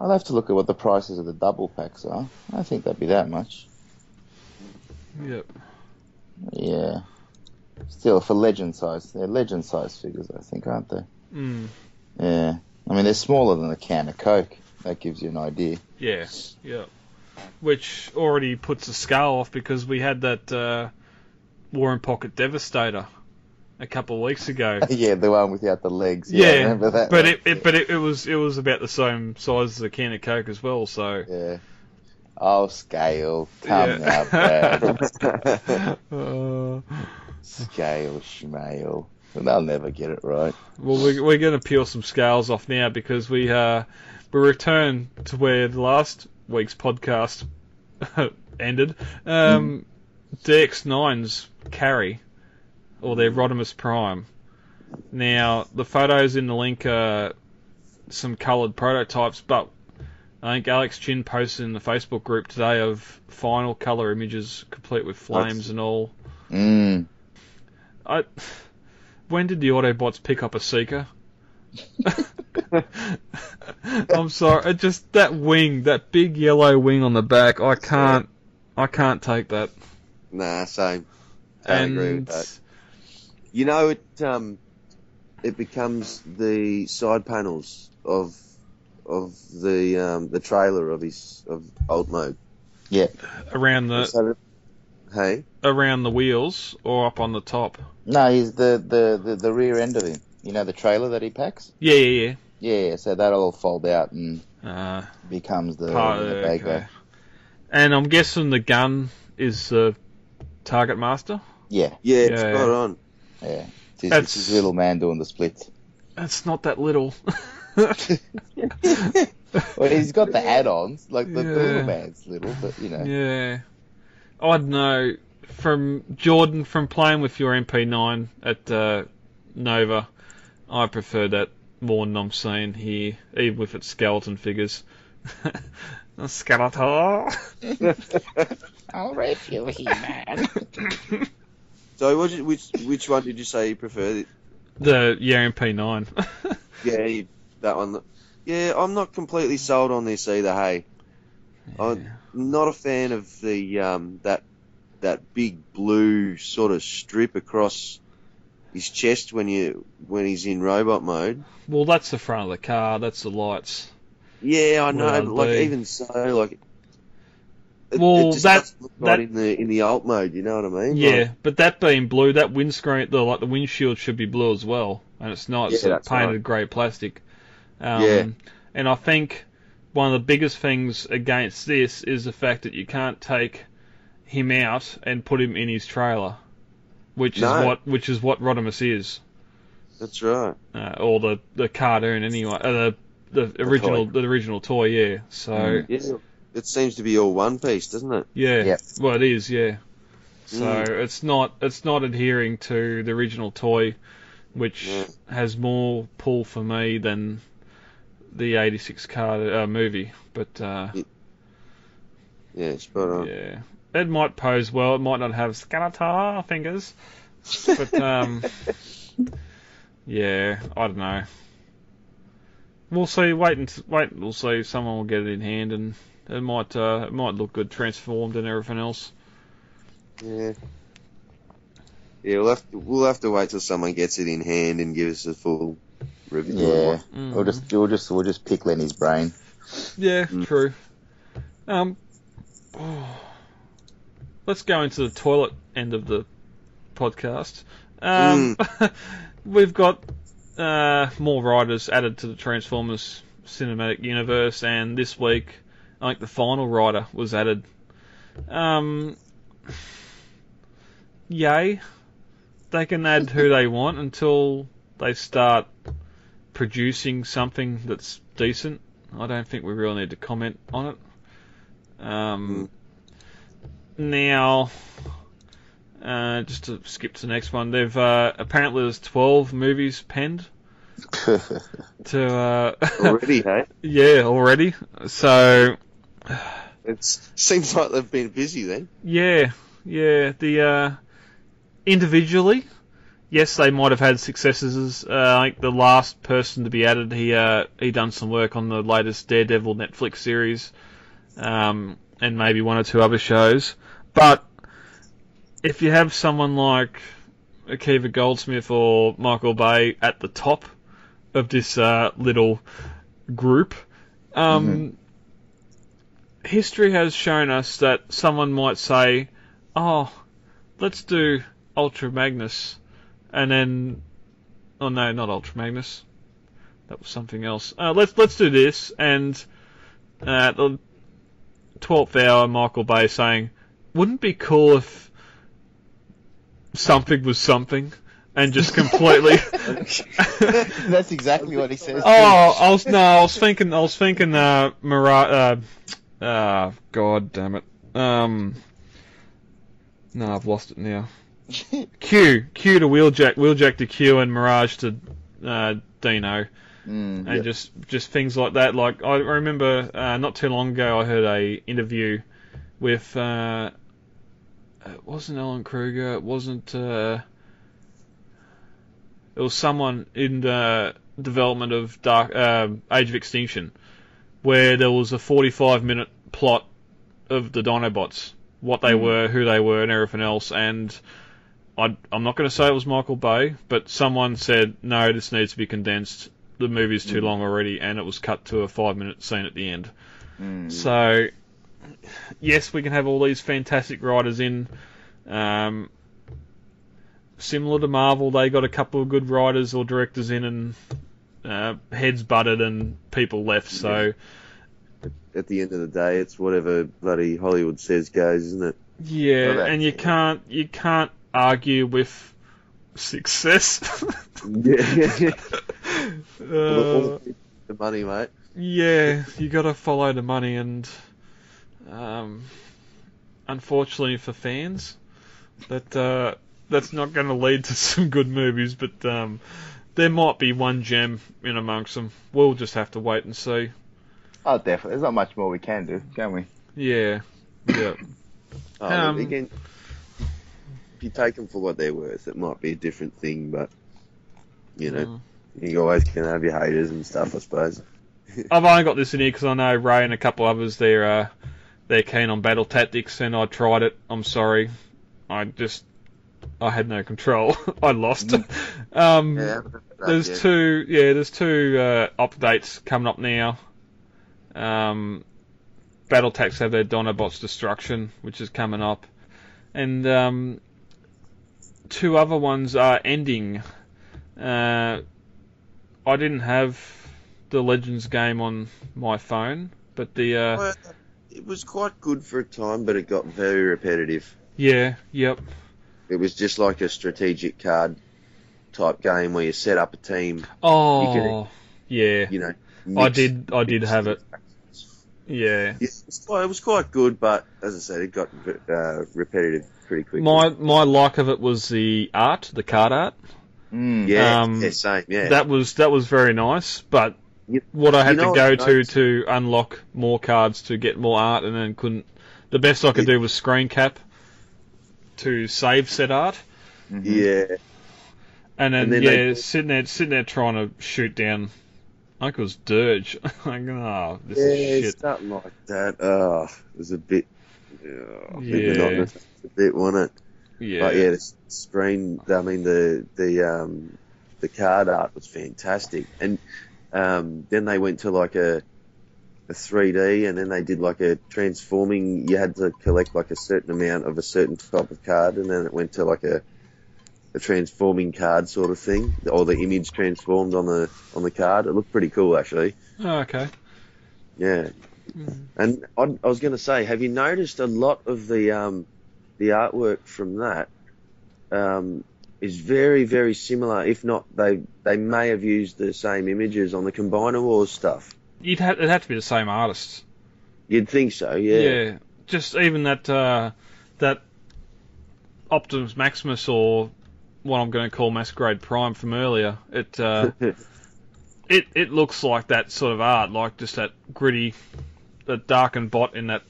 I'll have to look at what the prices of the double packs are. I don't think that'd be that much. Yep. Yeah. Still, for legend size, they're legend size figures, I think, aren't they? Mm. Yeah. I mean, they're smaller than a can of Coke. That gives you an idea. Yeah. Yeah. Which already puts the scale off because we had that War in Pocket Devastator a couple of weeks ago. Yeah, the one without the legs. Yeah. I remember that. But it was about the same size as a can of Coke as well. So. Yeah. Oh, scale. Come out, man. Scale schmale. And they'll never get it right. Well, we're going to peel some scales off now because we return to where the last week's podcast ended. DX9's carry, or their Rodimus Prime. Now, the photos in the link are some coloured prototypes, but I think Alex Chin posted in the Facebook group today of final colour images complete with flames and all. Mm. When did the Autobots pick up a Seeker? I'm sorry, it just that wing, that big yellow wing on the back, I can't take that. Nah, same. I agree with that. You know, it becomes the side panels of the trailer of his alt mode. Yeah. Around the around the wheels or up on the top. No, he's the rear end of him. You know the trailer that he packs? Yeah, so that'll all fold out and becomes the bago. Okay. And I'm guessing the gun is the target master? Yeah, it's spot on. Yeah. It's his little man doing the splits. That's not that little. Well, he's got the add-ons, like the little man's little, but you know. Yeah. I'd know from Jordan from playing with your MP9 at Nova, I prefer that more than I'm seeing here, even with its skeleton figures. Skeletor. I'll rape you, He-Man. So, which one did you say you preferred? The MP9. Yeah, that one. Yeah, I'm not completely sold on this either. Hey, yeah. I'm not a fan of the that big blue sort of strip across his chest when he's in robot mode. Well, that's the front of the car. That's the lights. Yeah, I know. But even so, Well, that in the alt mode, you know what I mean? Yeah, but that being blue, that windscreen, the windshield should be blue as well, and it's not. It's painted grey plastic. And I think one of the biggest things against this is the fact that you can't take him out and put him in his trailer, which is what Rodimus is. That's right. Or the cartoon anyway. The original toy. Yeah. So. Yeah. It seems to be all one piece, doesn't it? Yeah. Well, it is, yeah. So it's not adhering to the original toy, which has more pull for me than the 86 card movie. But yeah, spot on. Yeah, it might pose well. It might not have Skeletor fingers, but yeah, I don't know. We'll see. Wait. We'll see if someone will get it in hand and. It might look good transformed and everything else. Yeah. Yeah, we'll have to wait till someone gets it in hand and give us a full review. Yeah. We'll just pick Lenny's brain. Yeah, true. Let's go into the toilet end of the podcast. We've got more riders added to the Transformers cinematic universe, and this week I think the final rider was added. Yay. They can add who they want until they start producing something that's decent. I don't think we really need to comment on it. Now, just to skip to the next one, they've apparently there's 12 movies penned. Already, hey? Yeah, already. So... It seems like they've been busy then. Yeah. The individually, yes, they might have had successes. I think the last person to be added, he done some work on the latest Daredevil Netflix series, and maybe one or two other shows. But if you have someone like Akiva Goldsmith or Michael Bay at the top of this little group, history has shown us that someone might say, oh, let's do Ultra Magnus, and then... Oh, no, not Ultra Magnus. That was something else. Let's do this, and at the 12th hour, Michael Bay saying, wouldn't it be cool if something was something? And just completely... That's exactly what he says. Oh, I was thinking Murat... God damn it. No, I've lost it now. Q to Wheeljack, Wheeljack to Q, and Mirage to Dino. And just things like that. Like, I remember not too long ago I heard a interview with... it wasn't Alan Kruger, it wasn't... it was someone in the development of Age of Extinction, where there was a 45-minute plot of the Dinobots, what they were, who they were, and everything else, and I'm not going to say it was Michael Bay, but someone said, no, this needs to be condensed. The movie's too long already, and it was cut to a 5-minute scene at the end. So, yes, we can have all these fantastic writers in. Similar to Marvel, they got a couple of good writers or directors in, and heads butted and people left. So, at the end of the day, it's whatever bloody Hollywood says goes, isn't it? Yeah, and you can't argue with success. The money, mate. Yeah, you got to follow the money, and unfortunately for fans, that's not going to lead to some good movies. But there might be one gem in amongst them. We'll just have to wait and see. Oh, definitely. There's not much more we can do, can we? Yeah. Yeah. Again, if you take them for what they're worth, it might be a different thing, but you know, you always can have your haters and stuff, I suppose. I've only got this in here because I know Ray and a couple others, they're keen on battle tactics, and I tried it. I'm sorry. I had no control. I lost. There's two updates coming up now. Battletechs have their Dinobots destruction, which is coming up, and two other ones are ending. I didn't have the Legends game on my phone, but the it was quite good for a time, but it got very repetitive. Yeah. Yep. It was just like a strategic card type game where you set up a team. Oh, yeah. You know, I did have it. Yeah. It was quite good, but as I said, it got repetitive pretty quickly. My like of it was the art, the card art. Yeah, same. Yeah. That was very nice, but what I had to go to unlock more cards to get more art, and then couldn't. The best I could do was screen cap to save said art. Mm-hmm. Yeah. And then sitting there trying to shoot down. I think it was Dirge. Like, oh, this is shit. Something like that. Oh, it was a bit... Oh, yeah. A bit, wasn't it? Yeah. But yeah, the screen... I mean, the card art was fantastic. And then they went to like a 3D, and then they did like a transforming... You had to collect like a certain amount of a certain type of card, and then it went to like a transforming card sort of thing, or the image transformed on the card. It looked pretty cool, actually. Oh, okay. Yeah. And I was going to say, have you noticed a lot of the artwork from that is very, very similar? If not, they may have used the same images on the Combiner Wars stuff. It'd have to be the same artists. You'd think so, yeah. Yeah, just even that Optimus Maximus, or what I'm going to call Masquerade Prime from earlier, it looks like that sort of art, like just that gritty, that darkened bot in that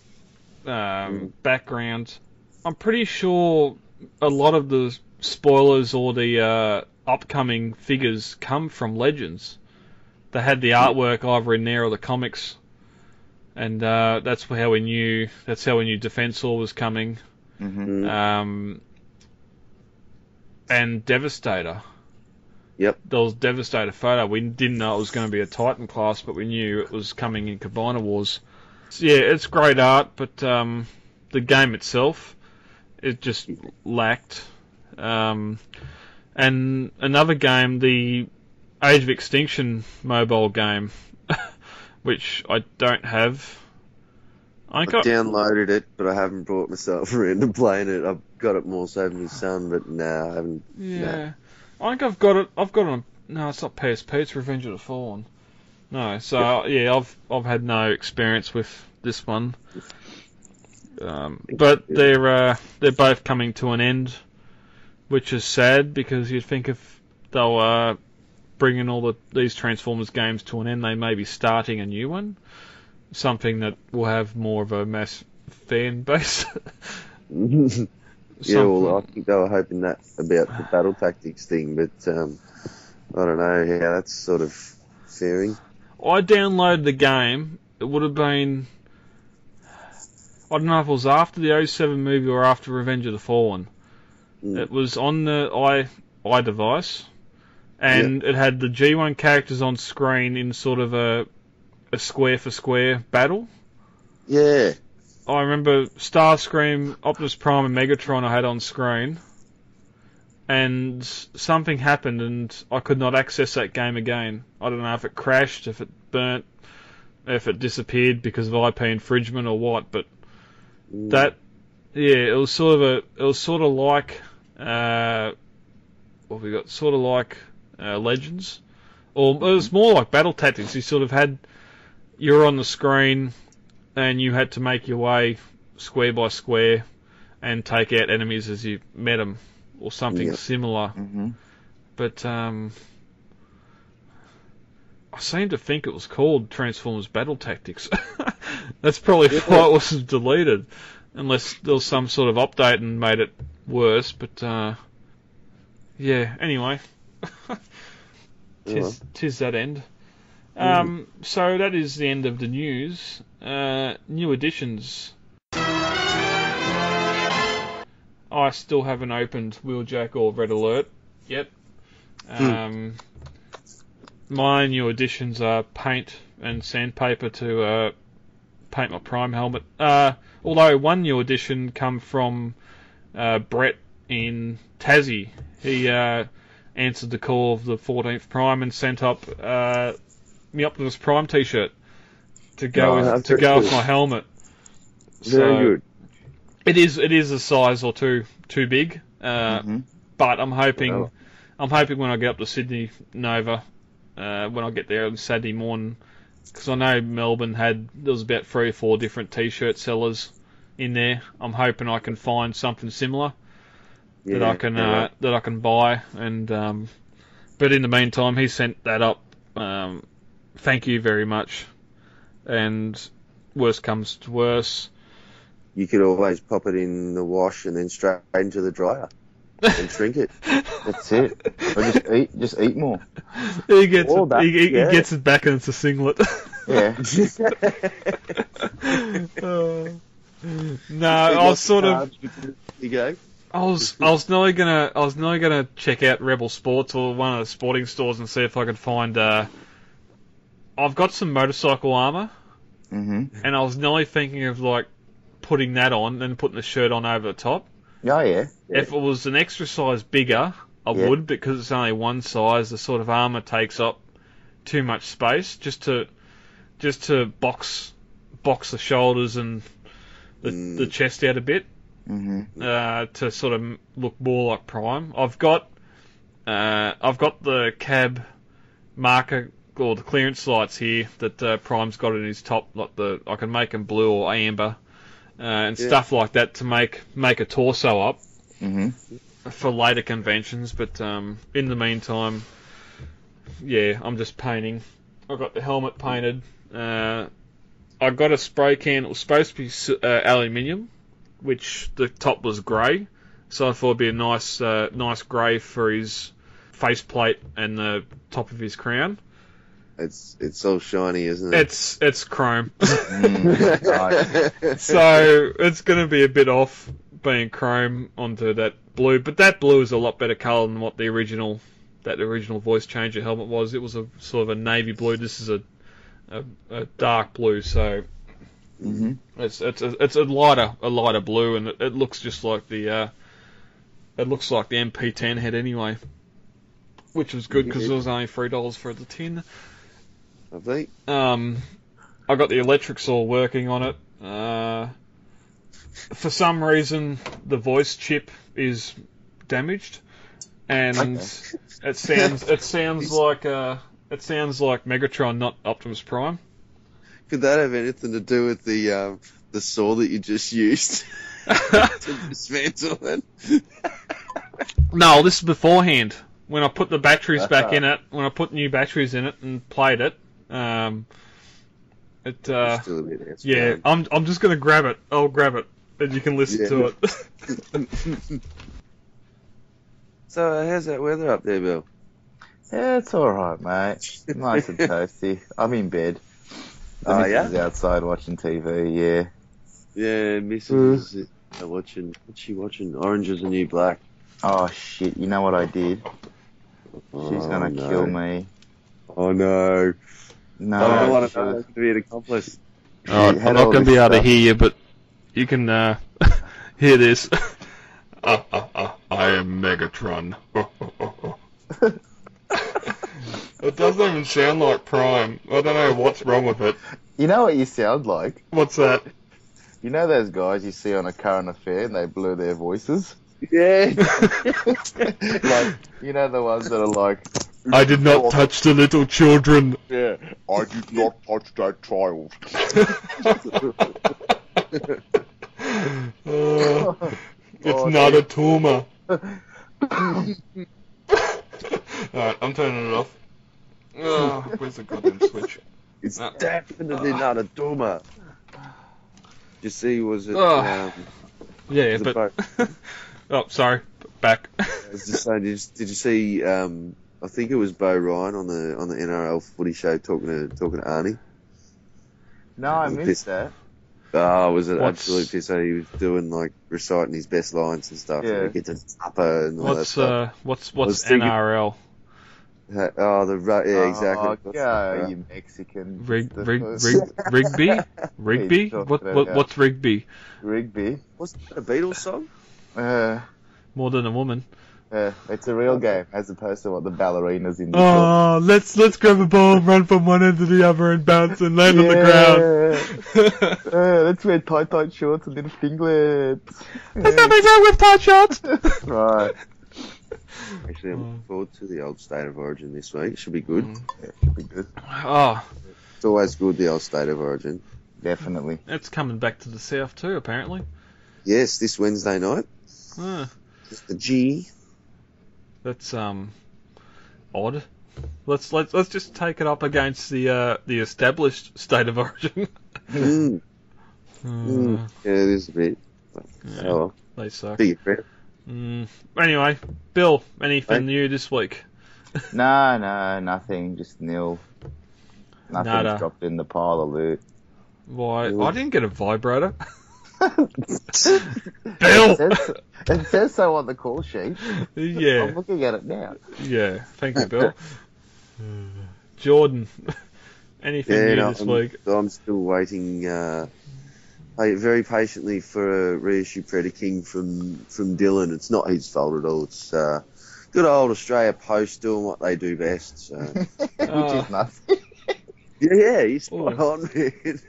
background. I'm pretty sure a lot of the spoilers or the upcoming figures come from Legends. They had the artwork either in there or the comics, and that's how we knew Defensor was coming. Mm-hmm. And Devastator. Yep. There was Devastator photo. We didn't know it was going to be a Titan class, but we knew it was coming in Combiner Wars. So yeah, it's great art, but the game itself, it just lacked. And another game, the Age of Extinction mobile game, which I don't have. I downloaded it, but I haven't brought myself around to playing it. I've got it more so than my son, but I haven't. Yeah, no. I think I've got it. I've got it on... No, it's not PSP. It's Revenge of the Fallen. No, so yeah, I've had no experience with this one. But they're both coming to an end, which is sad, because you'd think if they were bringing all these Transformers games to an end, they may be starting a new one. Something that will have more of a mass fan base. Yeah, well, I think they were hoping that about the battle tactics thing, but I don't know how that's sort of faring. I downloaded the game. It would have been... I don't know if it was after the 2007 movie or after Revenge of the Fallen. It was on the iDevice, and it had the G1 characters on screen in sort of a square-for-square battle. Yeah. I remember Starscream, Optimus Prime, and Megatron I had on screen, and something happened, and I could not access that game again. I don't know if it crashed, if it burnt, if it disappeared because of IP infringement or what, but that... Yeah, it was sort of a, it was sort of like Legends, or it was more like Battle Tactics. You sort of had, you were on the screen, and you had to make your way square by square, and take out enemies as you met them, or something similar. But I seem to think it was called Transformers Battle Tactics. That's probably why it wasn't deleted. Unless there was some sort of update and made it worse, but, yeah, anyway. tis that end. So that is the end of the news. New additions. I still haven't opened Wheeljack or Red Alert yet. My new additions are paint and sandpaper to, paint my Prime helmet. Although one new addition come from Brett in Tassie. He answered the call of the 14th Prime and sent up my Optimus Prime T-shirt to go with my helmet. Very good. It is a size or two too big, but I'm hoping when I get up to Sydney Nova, when I get there on Saturday morning. Because I know Melbourne had, there was about 3 or 4 different T-shirt sellers in there. I'm hoping I can find something similar that I can buy. And but in the meantime, he sent that up. Thank you very much. And worse comes to worse, you could always pop it in the wash and then straight into the dryer and shrink it. That's it. Or just eat more. He gets he gets it back and it's a singlet. Yeah. No, I was sort of. You go. I was nearly gonna check out Rebel Sports or one of the sporting stores and see if I could find. I've got some motorcycle armor. And I was nearly thinking of like putting that on and putting the shirt on over the top. Oh, yeah. If it was an extra size bigger, I would, because it's only one size. The sort of armor takes up too much space just to box the shoulders and the chest out a bit to sort of look more like Prime. I've got the cab marker or the clearance lights here that Prime's got in his top. Like I can make them blue or amber. And stuff like that to make a torso up for later conventions. But in the meantime, I'm just painting. I got the helmet painted. I got a spray can. It was supposed to be aluminium, which the top was grey. So I thought it'd be a nice grey for his faceplate and the top of his crown. It's so shiny, isn't it? It's chrome. So it's going to be a bit off being chrome onto that blue, but that blue is a lot better colour than what the original voice changer helmet was. It was a sort of a navy blue. This is a dark blue, so it's a lighter blue, and it looks just like the MP10 head anyway, which was good because it was only $3 for the tin. I got the electrics all working on it. For some reason, the voice chip is damaged, and it sounds like Megatron, not Optimus Prime. Could that have anything to do with the saw that you just used to dismantle it? No, this is beforehand. When I put the batteries back in it, when I put new batteries in it and played it, I'm just gonna grab it. I'll grab it, and you can listen to it. So, how's that weather up there, Bill? Yeah, it's all right, mate. Nice and toasty. I'm in bed. The missus is outside watching TV. Yeah. Yeah, missus is watching. What's she watching? Orange Is the New Black. Oh shit, you know what I did? She's gonna kill me. Oh no. No. I don't want to be an accomplice. Oh, I'm not gonna be able to hear you, but you can hear this. I am Megatron. It doesn't even sound like Prime. I don't know what's wrong with it. You know what you sound like? What's that? You know those guys you see on A Current Affair and they blur their voices? Yeah. Like, you know the ones that are like, I did not touch the little children. Yeah. I did not touch that child. It's not a tumor. Alright, I'm turning it off. Oh, where's the goddamn switch? It's definitely not a tumor. You see, was it... yeah, but... Oh, sorry. Back. I was just saying, did you see... I think it was Bo Ryan on the NRL Footy Show talking to Arnie. No, I missed that. Oh, it was an absolute piss. He was doing, like, reciting his best lines and stuff. Yeah. And get to upper and all that stuff. What's NRL? Thinking, exactly. Yeah, you Mexican. Rigby? Rigby? What's Rigby? Rigby. Wasn't that a Beatles song? More Than a Woman. It's a real game, as opposed to what the ballerinas in the film. Let's grab a ball, run from one end to the other and bounce and land on the ground. Let's wear tight shorts and little finglets. There's nothing wrong with tight shorts. Right. Actually, I'm looking forward to the old State of Origin this week. Should be good. Yeah, should be good. Oh. It's always good, the old State of Origin. Definitely. It's coming back to the South too, apparently. Yes, this Wednesday night. The G. That's odd. Let's just take it up against the established State of Origin. Yeah, it is a bit. Yeah, oh, they suck. Anyway, Bill, anything new this week? No, nothing. Just nil. Nothing's dropped in the pile of loot. Why? Ooh. I didn't get a vibrator. Bill! It says so on the call sheet. Yeah. I'm looking at it now. Yeah. Thank you, Bill. Jordan, anything new this week? I'm still waiting very patiently for a reissue Predaking from Dylan. It's not his fault at all. It's good old Australia Post doing what they do best. So. Which is nothing. Yeah, he's spot on, man.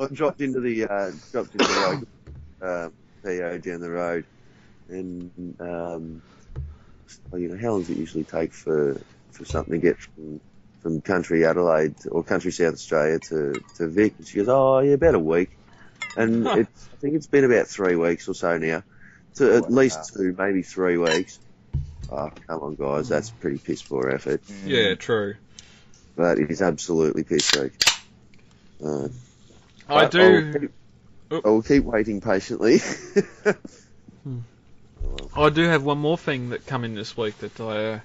I dropped into the PO down the road, and how long does it usually take for something to get from country Adelaide or country South Australia to Vic? And she goes, about a week, and I think it's been about 3 weeks or so now, at least 2, maybe 3 weeks. Oh, come on, guys, that's pretty piss poor effort. Yeah, true. But it is absolutely piss-weak. I'll keep waiting patiently. I do have one more thing that come in this week that I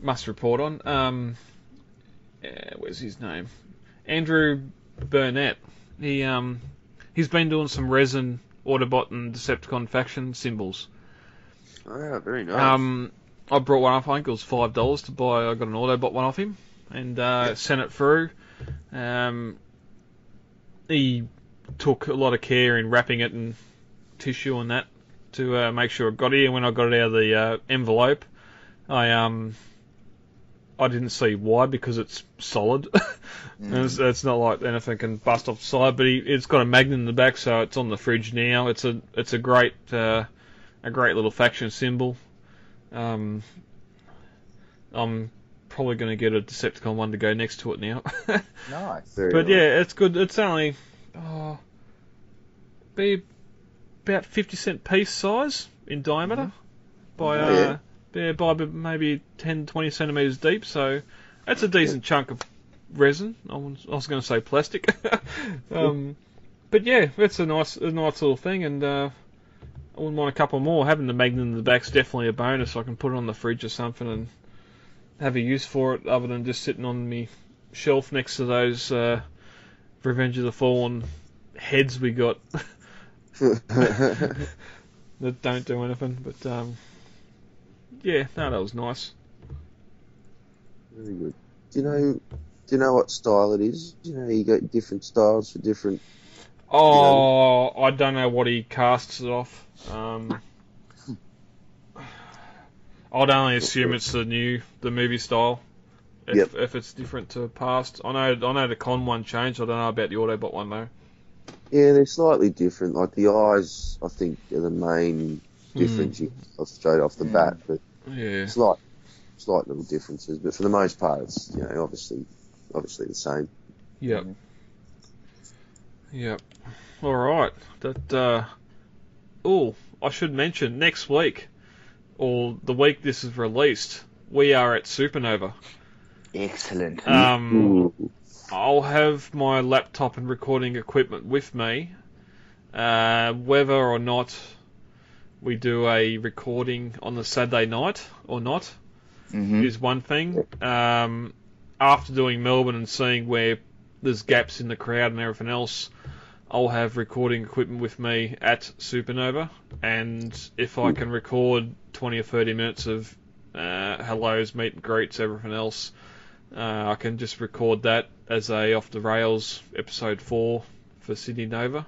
must report on. Where's his name? Andrew Burnett. He's been doing some resin Autobot and Decepticon faction symbols. Oh, very nice. I brought one off. I think it was $5 to buy. I got an Autobot one off him. And sent it through. He took a lot of care in wrapping it in tissue and that to make sure it got here. When I got it out of the envelope, I didn't see why, because it's solid. It's not like anything can bust off the side. But it's got a magnet in the back, so it's on the fridge now. It's a great little faction symbol. I'm probably going to get a Decepticon one to go next to it now. Nice. But yeah, it's good. It's only be about 50-cent piece size in diameter, by maybe 10-20 centimeters deep. So that's a decent chunk of resin. I was going to say plastic. But yeah, it's a nice little thing, and I wouldn't mind a couple more. Having the magnet in the back's definitely a bonus. I can put it on the fridge or something and have a use for it, other than just sitting on my shelf next to those Revenge of the Fallen heads we got. that don't do anything. But yeah, no, that was nice. Very good. Do you know what style it is? Do you know you got different styles for different. Oh, you know? I don't know what he casts it off. I'd only assume it's the movie style. If it's different to past, I know the Con one changed. I don't know about the Autobot one though. Yeah, they're slightly different. Like the eyes, I think, are the main difference straight off the bat. But yeah, slight little differences. But for the most part, it's obviously the same. Yep. Yep. All right. That. Oh, I should mention next week, or the week this is released, we are at Supanova. Excellent. I'll have my laptop and recording equipment with me. Whether or not we do a recording on the Saturday night or not is one thing. After doing Melbourne and seeing where there's gaps in the crowd and everything else, I'll have recording equipment with me at Supanova. And if I can record 20 or 30 minutes of hellos, meet and greets, everything else, I can just record that as a Off the Rails episode 4 for Sydney Nova.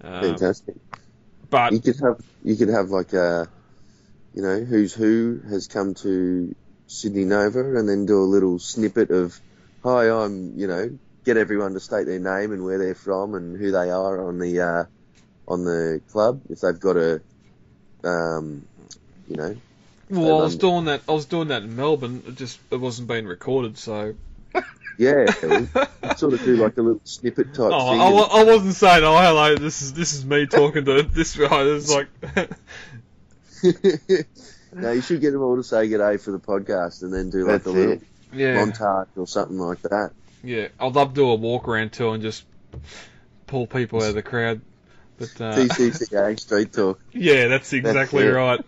Fantastic. But you could have like a, who's who has come to Sydney Nova, and then do a little snippet of, hi, I'm, get everyone to state their name and where they're from and who they are on the club if they've got a, Well, I was doing that in Melbourne. It wasn't being recorded, so. Yeah, it sort of do like a little snippet type thing. I wasn't saying, oh hello, this is me talking to this guy. It's like. No, you should get them all to say g'day for the podcast, and then do like a little montage or something like that. Yeah, I'd love to do a walk around too and just pull people out of the crowd. But, TCCA Street Talk. Yeah, that's exactly right.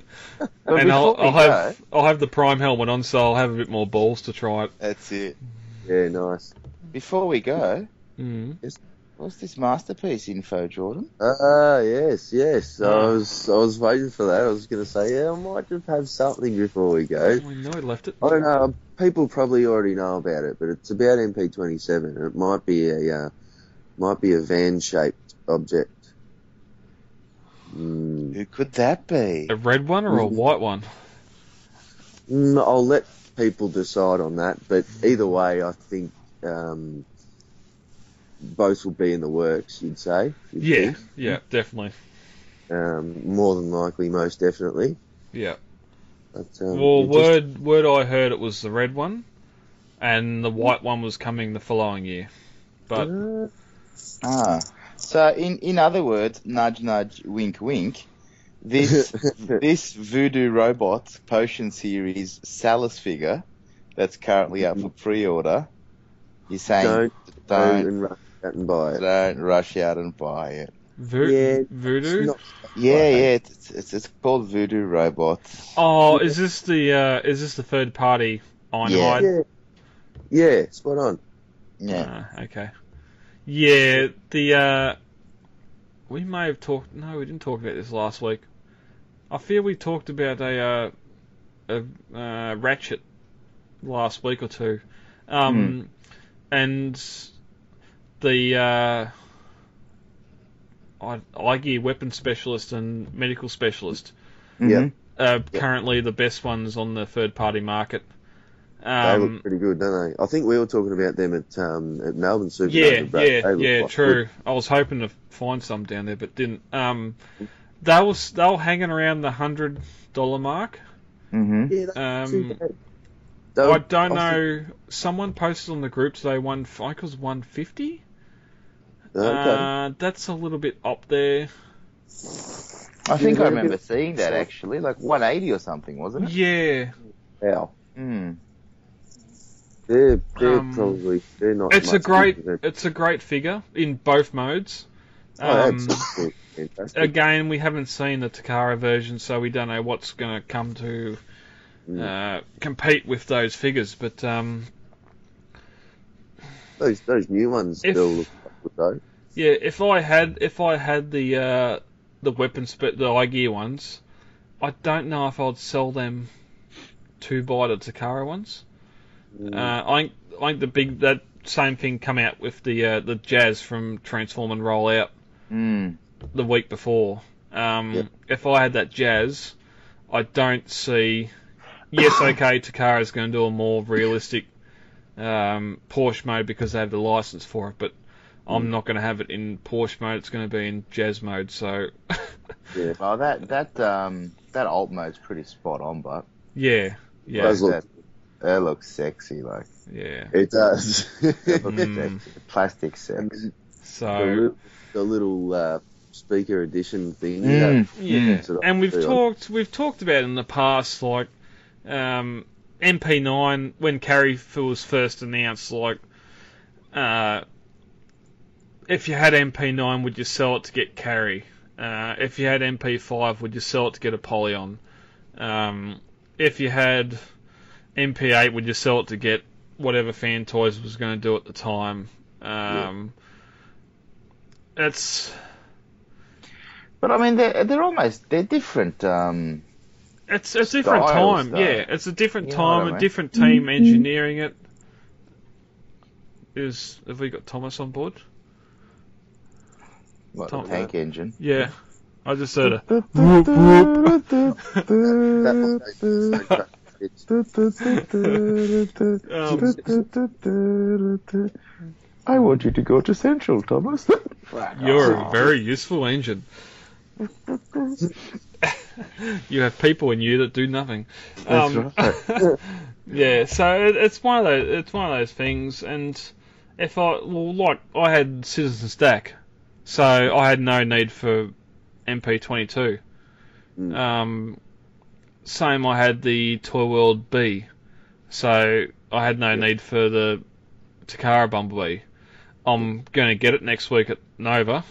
And I'll have the Prime helmet on, so I'll have a bit more balls to try it. That's it. Yeah, nice. Before we go, what's this masterpiece info, Jordan? Yes. I was waiting for that. I was going to say, I might just have something before we go. Oh, no, I left it. I don't know. People probably already know about it, but it's about MP27, and it might be a van-shaped object. Who could that be? A red one or a white one? I'll let people decide on that, but either way, I think both will be in the works, you'd say. Yeah, definitely. More than likely, most definitely. Yeah. But, well, word I heard it was the red one, and the white one was coming the following year. But... So, in other words, nudge, nudge, wink, wink, this Voodoo Robots Potion Series Salus figure that's currently up for pre-order, you're saying don't rush out and buy it. Voodoo? It's called Voodoo Robots. Oh, is this the third party Einhide? Yeah, spot on. Yeah. Okay. Yeah, we may have talked... No, we didn't talk about this last week. I feel we talked about a Ratchet last week or two. And the Eye Gear Weapon Specialist and Medical Specialist are currently the best ones on the third-party market. They look pretty good, don't they? I think we were talking about them at Melbourne Supernova. Yeah, true. Good. I was hoping to find some down there, but didn't. They were hanging around the $100 mark. Yeah, that's too bad. I don't know. Someone posted on the group today. I think it was $150. Okay. That's a little bit up there. I think I remember seeing that actually, like $180 or something, wasn't it? Yeah. Wow. They're probably not. It's a great figure in both modes. Again, we haven't seen the Takara version, so we don't know what's going to come to compete with those figures. But those new ones still look good though. Yeah, if I had the the weapons, but the high gear ones, I don't know if I'd sell them to buy the Takara ones. I think the big, that same thing come out with the Jazz from Transform and Roll Out the week before. If I had that Jazz, I don't see. Yes, okay, Takara's going to do a more realistic Porsche mode because they have the license for it, but I'm not going to have it in Porsche mode. It's going to be in Jazz mode. So well, that alt mode's pretty spot on, but yeah, that looks sexy, like it does. Plastic sex. So the little speaker edition thing. And we've talked about in the past, like MP9 when Carrie was first announced, like. If you had MP9, would you sell it to get Carry? If you had MP5, would you sell it to get Apollyon? If you had MP8, would you sell it to get whatever Fan Toys was going to do at the time? But I mean, they're different. It's a different time, though. It's a different time, a different team engineering it. Have we got Thomas on board? Like the tank engine. Yeah. I just heard a... I want you to go to Central, Thomas. You're a very useful engine. You have people in you that do nothing. That's right. So it's one of those things, and if I had Citizen Stack. So I had no need for MP22. Same, I had the Toy World B. So I had no need for the Takara Bumblebee. I'm going to get it next week at Nova.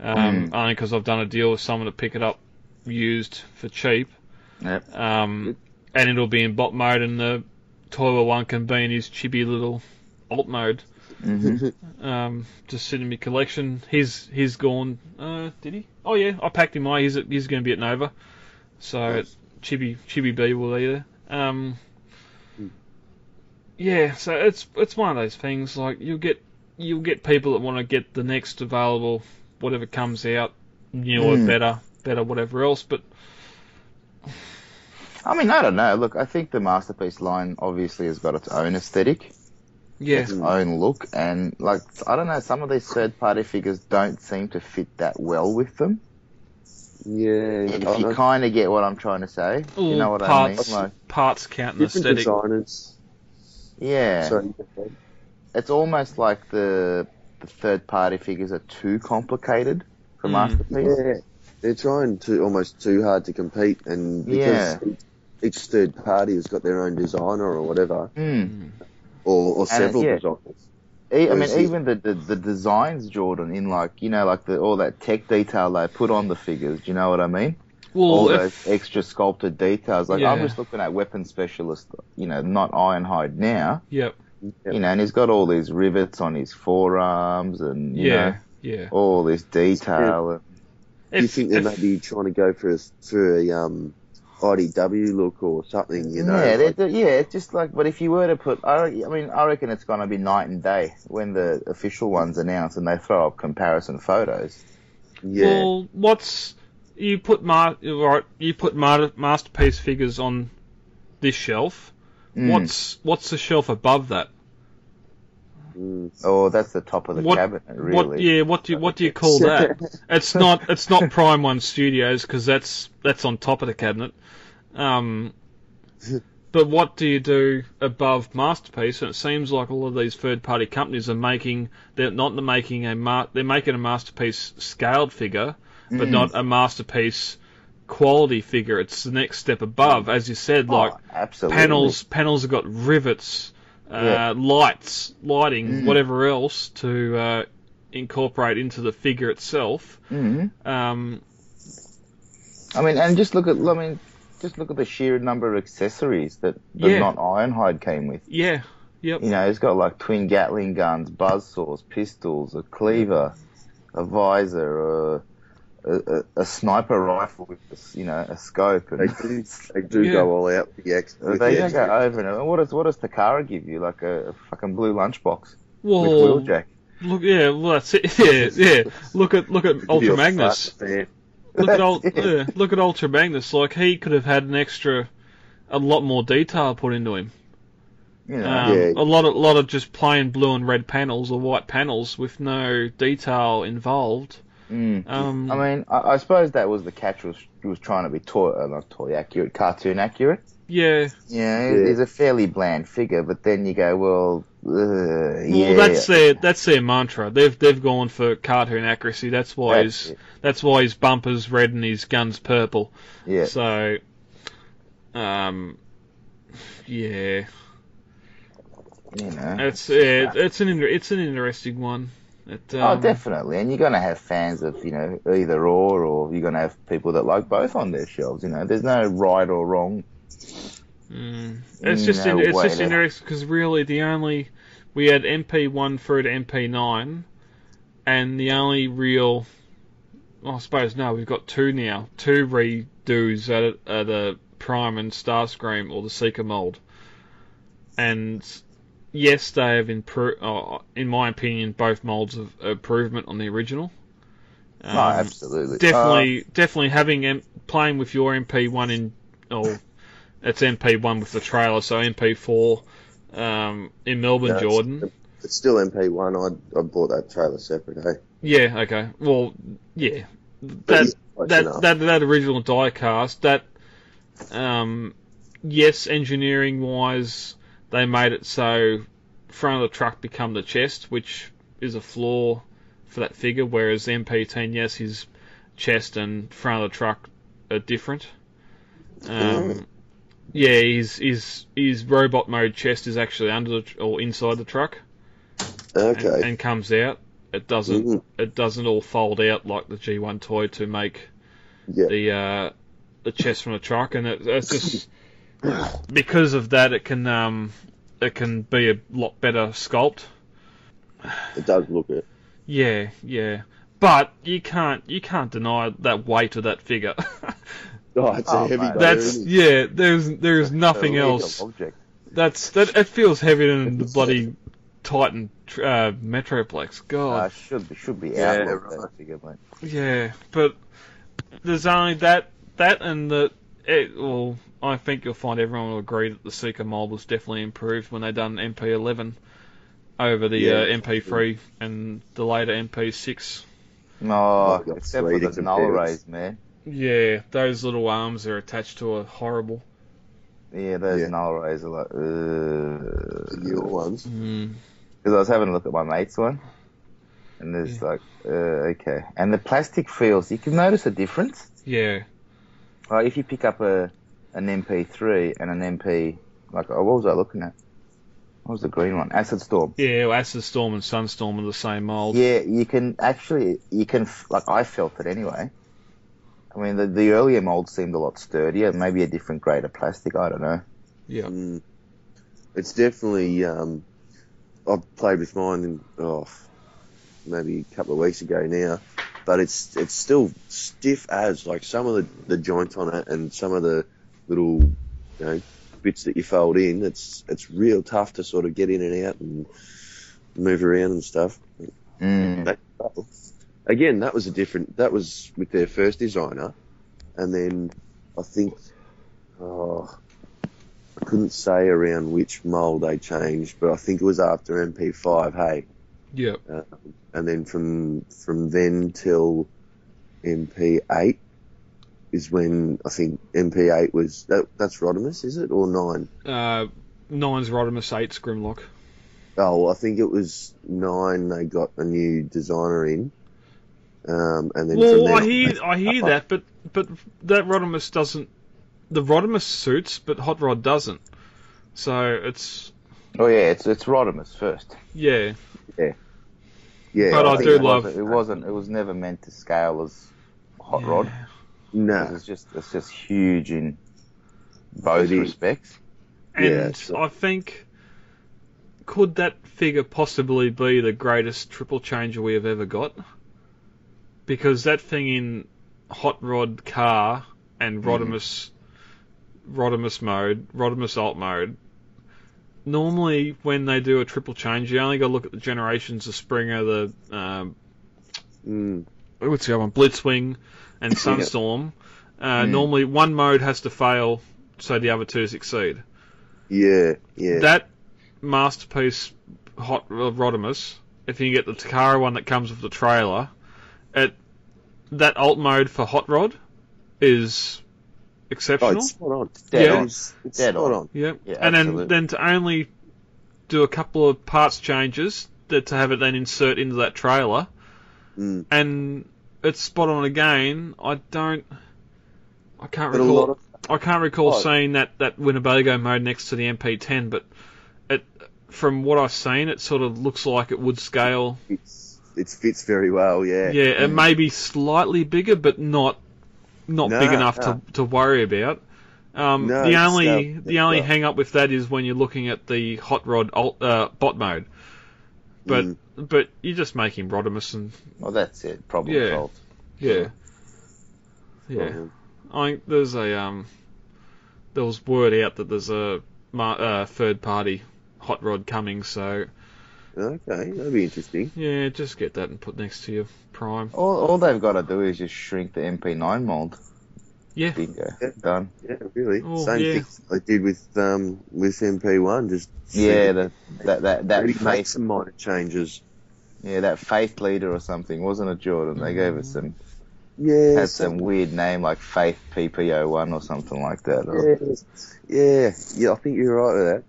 Only because I've done a deal with someone to pick it up used for cheap. And it'll be in bot mode, and the Toy World one can be in his chibi little alt mode. Just sit in my collection. He's gone. Did he? Oh yeah, I packed him away. He's going to be at Nova, so Chibi B will be there. So it's one of those things. Like you'll get people that want to get the next available whatever comes out, newer, better, whatever else. But I mean, I don't know. Look, I think the Masterpiece line obviously has got its own aesthetic. Its own look, and like I don't know, some of these third-party figures don't seem to fit that well with them. If you kind of get what I'm trying to say, you know what I mean. Like, parts count and aesthetic. Designers. It's almost like the third-party figures are too complicated for Masterpiece. They're trying to almost too hard to compete, and because each third party has got their own designer or whatever. Or several designers. I mean, even the designs, Jordan, in like, you know, like all that tech detail they put on the figures, do you know what I mean? Well, all those extra sculpted details. Like, I'm just looking at Weapon Specialist, you know, not Ironhide now. You know, and he's got all these rivets on his forearms and, you know, all this detail. Do you think they might be trying to go for a IDW look or something, you know? It's just like, but if you were to put, I reckon it's going to be night and day when the official one's announced and they throw up comparison photos. Well, Masterpiece figures on this shelf. What's the shelf above that? Oh, that's the top of the cabinet, really. What do you call that? It's not Prime One Studios because that's on top of the cabinet. But what do you do above Masterpiece? And it seems like all of these third-party companies are making they're making a Masterpiece scaled figure, but not a Masterpiece quality figure. It's the next step above, as you said. Like panels have got rivets. Lighting, whatever else to incorporate into the figure itself. And just look at the sheer number of accessories that the not Ironhide came with. You know, it's got like twin Gatling guns, buzzsaws, pistols, a cleaver, a visor, a sniper rifle with, you know, a scope. And they do yeah. go all out. They go over and over. What does Takara give you? Like a fucking blue lunchbox with Wheeljack. Look, yeah, well, that's it. Yeah. Look at Ultra Magnus. Look at Ultra Magnus. Like, he could have had an extra, a lot more detail put into him. You know, a lot of just plain blue and red panels or white panels with no detail involved. Mm. I mean, I suppose that was the catch. Was trying to be cartoon accurate. Yeah. Yeah, he's a fairly bland figure, but then you go, that's their mantra. They've gone for cartoon accuracy. That's why his bumper's red and his gun's purple. Yeah. So, yeah. You know, it's an interesting one. Definitely, and you're going to have fans of, you know, either or you're going to have people that like both on their shelves. You know, there's no right or wrong. Mm. It's just interesting because really we had MP1 through to MP9, and the only real, we've got two now, two redos that are the Prime and Starscream or the Seeker mold, and. Yes, they have improved. In my opinion, both molds of improvement on the original. No, absolutely. Definitely having playing with your MP1 it's MP1 with the trailer, so MP4 in Melbourne, Jordan. It's still MP1. I bought that trailer separate. Hey. Yeah. Okay. Well. Yeah. That original diecast. That. Yes, engineering wise. They made it so front of the truck become the chest, which is a flaw for that figure, whereas MP10, yes, his chest and front of the truck are different. His robot mode chest is actually inside the truck. Okay. And comes out. It doesn't all fold out like the G1 toy to make the chest from the truck, and it's just because of that, it can be a lot better sculpt. It does look it. Yeah, yeah, but you can't deny that weight of that figure. Oh, it's a heavy. There's nothing else. That it feels heavier than the bloody Titan Metroplex. God, should be out of that figure, mate. Yeah, but there's only that and the. I think you'll find everyone will agree that the Seeker mold was definitely improved when they done MP11 over the MP3 and the later MP6. No, except for the null rays, man. Yeah, those little arms are attached to a horrible. Yeah, those null rays are like new ones. Because I was having a look at my mate's one, and there's okay, and the plastic feels. You can notice a difference. Yeah. Like if you pick up an MP3 and an MP, what was I looking at? What was the green one? Acid Storm. Yeah, well, Acid Storm and Sunstorm are the same mold. Yeah, I felt it anyway. I mean, the earlier mold seemed a lot sturdier, maybe a different grade of plastic, I don't know. Yeah. It's definitely, I've played with mine maybe a couple of weeks ago now. But it's still stiff as, like, some of the joints on it and some of the little, you know, bits that you fold in. It's real tough to sort of get in and out and move around and stuff. Mm. That was that was with their first designer, and then I think I couldn't say around which mold they changed, but I think it was after MP5. Hey. Yeah, and then from then till MP8 is when I think MP8 was that's Rodimus, is it, or 9? 9's Rodimus, 8's Grimlock. Oh, well, I think it was 9. They got a new designer in, and then. Well, I hear that, but that Rodimus doesn't. The Rodimus suits, but Hot Rod doesn't. So it's. Oh yeah, it's Rodimus first. Yeah. Yeah. Yeah, but I do love it. It was never meant to scale as Hot Rod. No, it's just huge in both respects. And I think could that figure possibly be the greatest triple changer we have ever got? Because that thing in Hot Rod car and Rodimus Rodimus alt mode. Normally, when they do a triple change, you only got to look at the generations of Springer, the what's the other one? Blitzwing and Sunstorm. Normally, one mode has to fail so the other two succeed. Yeah, yeah. That masterpiece, Hot Rodimus. If you can get the Takara one that comes with the trailer, that alt mode for Hot Rod is exceptional. Oh, it's spot on. It's dead on. Yeah. Yeah, and then to only do a couple of parts changes to have it then insert into that trailer, and it's spot on again. I can't recall seeing that Winnebago mode next to the MP10, but from what I've seen, it sort of looks like it would scale. It fits very well, yeah. Yeah, it may be slightly bigger, but not big enough to worry about. The only hang up with that is when you're looking at the Hot Rod bot mode. But you're just making Rodimus and... Oh, that's it. Problem solved. Yeah. Yeah. Problem. There was word out that there's a third party Hot Rod coming, so... Okay, that'd be interesting. Yeah, just get that and put next to your Prime. All they've got to do is just shrink the MP9 mold. Yeah. Bingo. Yeah. Done. Yeah, really. Same thing they did with MP1. Just that face some minor changes. Yeah, that Faith Leader or something, wasn't it, Jordan? They gave us some... Yeah, had some weird name like Faith PPO1 or something like that. Yeah, I think you're right with that.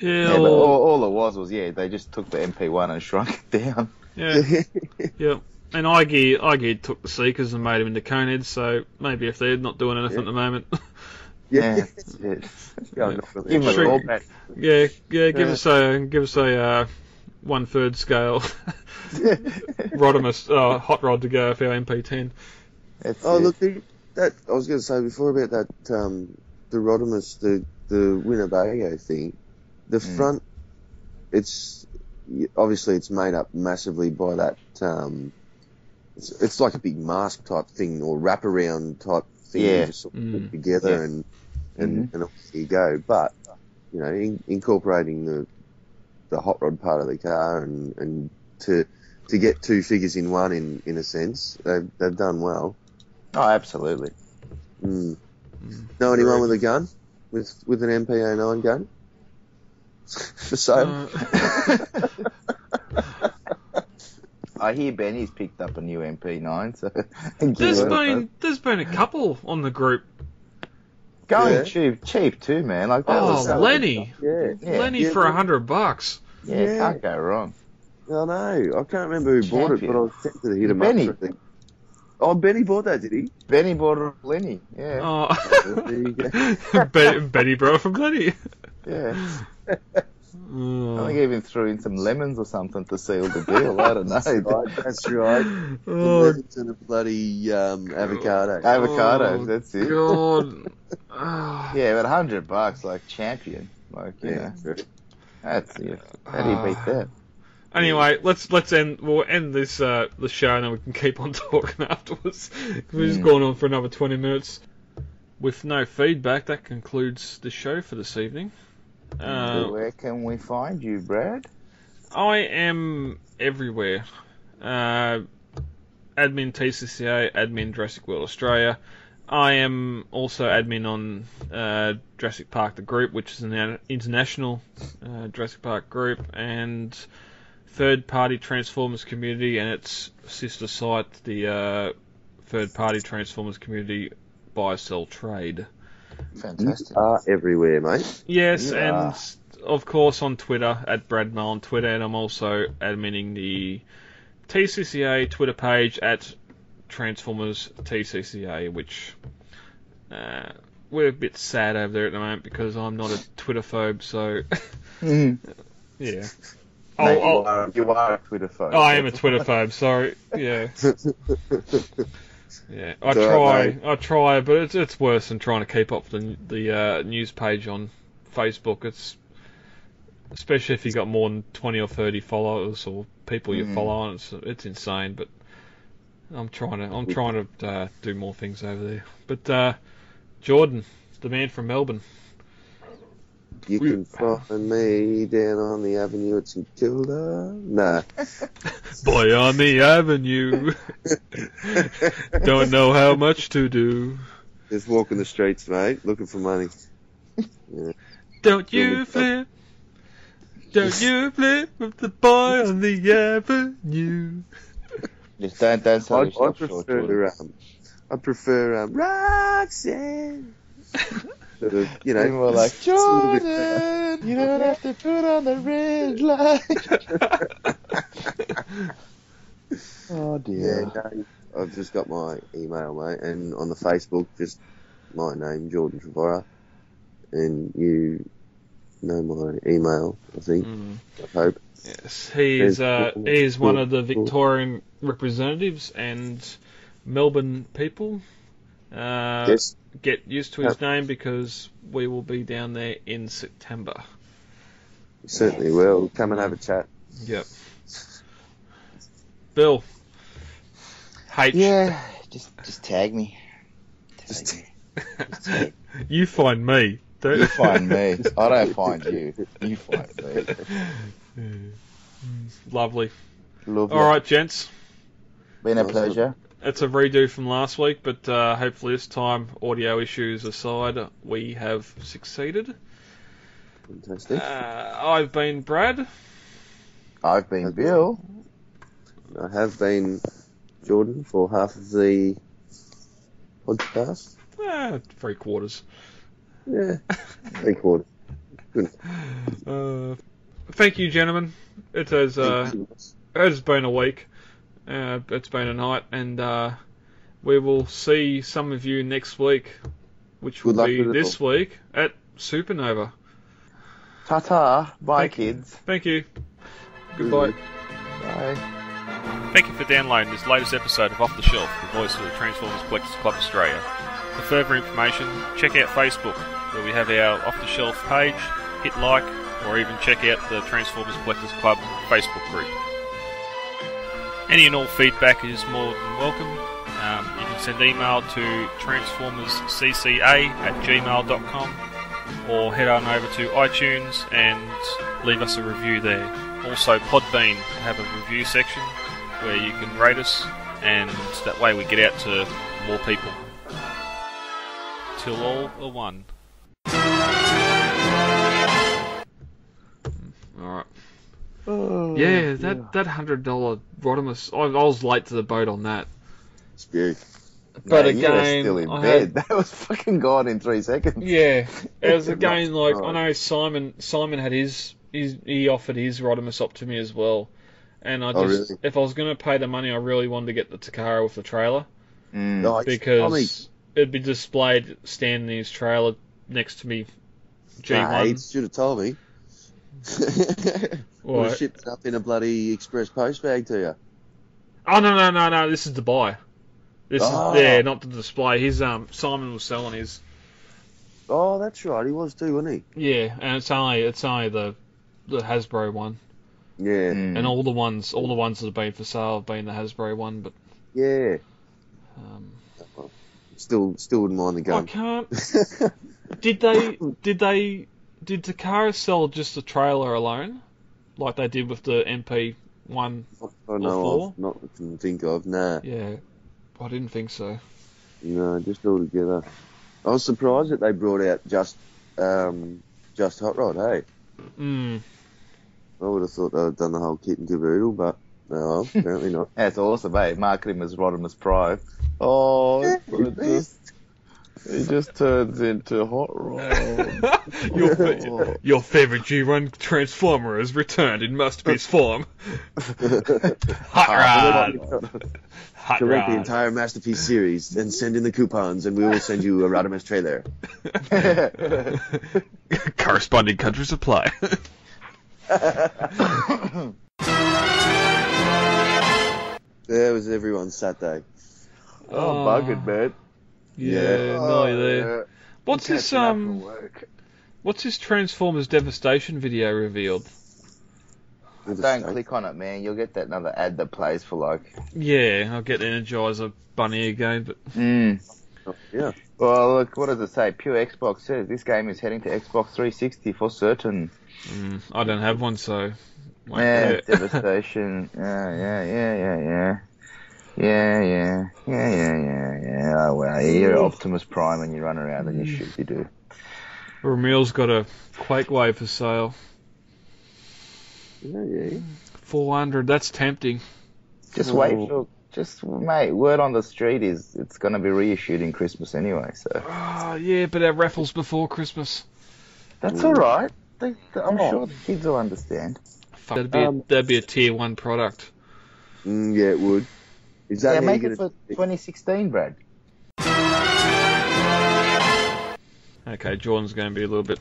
Yeah, but all it was they just took the MP1 and shrunk it down. Yeah, yeah. And Iggy took the Seekers and made them into Coneheads, so maybe if they're not doing anything at the moment. Yeah, give us a 1/3 scale Rodimus Hot Rod to go for our MP10. Look, I was going to say before about that the Rodimus, the Winnebago thing. The front, it's made up massively by that. It's like a big mask type thing or wraparound type thing. You just sort of put together and off you go. But you know, incorporating the Hot Rod part of the car and to get two figures in one in a sense, they've done well. Oh, absolutely. Know anyone with a gun with an MP09 gun? For sale. I hear Benny's picked up a new MP9. So there's been a couple on the group going cheap too, man. Like that Lenny, for $100. Yeah, can't go wrong. I know. I can't remember who bought it, but I was tempted to hit him up. Benny. Oh, Benny bought that, did he? Benny bought it from Lenny. Yeah. Oh. Benny brought it from Lenny. Yeah. I think even threw in some lemons or something to seal the deal. I don't know. That's right. Lemons and a bloody avocado. Avocados, that's it. God. Yeah, but $100, like champion, like you know. That's it. How do you beat that? Anyway, let's end. We'll end this the show, and then we can keep on talking afterwards. We've just gone on for another 20 minutes. With no feedback, that concludes the show for this evening. Where can we find you, Brad? I am everywhere. Admin TCCA, admin Jurassic World Australia. I am also admin on Jurassic Park The Group, which is an international Jurassic Park group, and Third Party Transformers Community and its sister site, the Third Party Transformers Community Buy, Sell, Trade. Fantastic. You are everywhere, mate. Yes, of course on Twitter, at Bradmel on Twitter, and I'm also adminning the TCCA Twitter page at Transformers TCCA, which we're a bit sad over there at the moment because I'm not a Twitterphobe, so... Yeah. Mate, you are a Twitterphobe. Oh, I am a Twitterphobe, sorry. Yeah. Yeah, I try, but it's worse than trying to keep up with the news page on Facebook. It's especially if you got more than 20 or 30 followers or people you follow on. It's insane, but I'm trying to do more things over there. But Jordan, the man from Melbourne. You can find me down on the avenue at St Kilda. Nah. Boy on the avenue. Don't know how much to do. Just walking the streets, mate, looking for money. Yeah. Don't you flip. Don't you flip with the boy on the avenue. Just don't say yourself. I prefer Roxanne. You know, more like Jordan. You don't have to put on the red light. Oh dear. Yeah, no, I've just got my email, mate, and on the Facebook, just my name, Jordan Trevorra, and you know my email, I think. Mm. I hope. Yes, he is one of the Victorian representatives and Melbourne people. Yes. Get used to his name because we will be down there in September. We certainly will. Come and have a chat. Yep. Bill. H. Yeah, just tag me. Just tag me. You find me. Don't you find me. I don't find you. You find me. Lovely. All right, gents. Been a pleasure. It's a redo from last week, but hopefully this time, audio issues aside, we have succeeded. Fantastic. I've been Brad. I've been Bill. I have been Jordan for half of the podcast. 3/4. Yeah, 3/4. Good. Thank you, gentlemen. It has been a week. It's been a night, and we will see some of you next week, which Good will be this all. Week at Supanova. Ta-ta. Bye, kids. Thank you. Goodbye. Bye. Thank you for downloading this latest episode of Off the Shelf, the voice of the Transformers Collectors Club Australia. For further information, check out Facebook, where we have our Off the Shelf page. Hit like, or even check out the Transformers Collectors Club Facebook group. Any and all feedback is more than welcome. You can send email to transformerscca@gmail.com or head on over to iTunes and leave us a review there. Also, Podbean have a review section where you can rate us, and that way we get out to more people. Till all are one. Alright. Oh, yeah, that $100 Rodimus. I was late to the boat on that. Scary. But man, again, you were still in bed. That was fucking gone in 3 seconds. Yeah, it was again like I know Simon had his. He offered his Rodimus up to me as well, and I just really? If I was going to pay the money, I really wanted to get the Takara with the trailer because it'd be displayed standing in his trailer next to me. G1. He should have told me. We'll ship it up in a bloody express post bag to you. Oh no! This is Dubai. This is not the display. His Simon was selling his. Oh, that's right. He was too, wasn't he? Yeah, and it's only the Hasbro one. Yeah. And all the ones that have been for sale have been the Hasbro one, but. Yeah. Still wouldn't mind the gun. I can't. Did Takara sell just the trailer alone, like they did with the MP1 or 4? Not that I can think of, nah. Yeah, I didn't think so. No, just all together. I was surprised that they brought out just Hot Rod, hey? Mm. I would have thought they would have done the whole kit and caboodle, but no, apparently not. That's awesome, eh? Market him as Rodimus Prime. Oh, he just turns into Hot Rod. Your favourite G1 Transformer has returned in masterpiece form. Hot Rod. Direct the entire masterpiece series and send in the coupons, and we will send you a Rodimus trailer. Corresponding country supply. There was everyone's Saturday. Oh, buggered, man. Yeah, nearly there. What's his Transformers Devastation video revealed? Don't click on it, man. You'll get that another ad that plays for like... Yeah, I'll get the Energizer Bunny again, but... Mm. Yeah. Well, look, what does it say? Pure Xbox says this game is heading to Xbox 360 for certain. I don't have one, so... Yeah, Devastation. Yeah. Oh, well, you're Optimus Prime and you run around and you shoot, you do. Ramil's got a Quake Wave for sale. Yeah. 400, that's tempting. Just wait for... Just, mate, word on the street is it's going to be reissued in Christmas anyway, so... Oh, yeah, but our raffle's before Christmas. That's alright. I'm sure the kids will understand. Fuck, that'd be a tier one product. Yeah, it would. Is that make it for 2016, Brad. Okay, Jordan's going to be a little bit...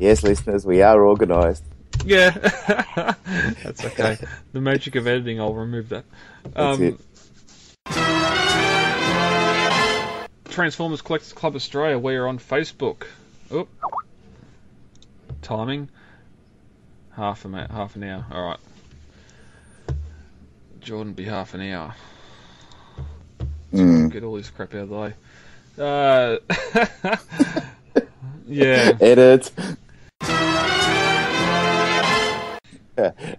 Yes, listeners, we are organised. Yeah. That's okay. The magic of editing, I'll remove that. That's it. Transformers Collectors Club Australia, we are on Facebook. Oop. Timing. Half an hour. All right. Jordan, be half an hour. Get all this crap out of the way. Yeah. Edit.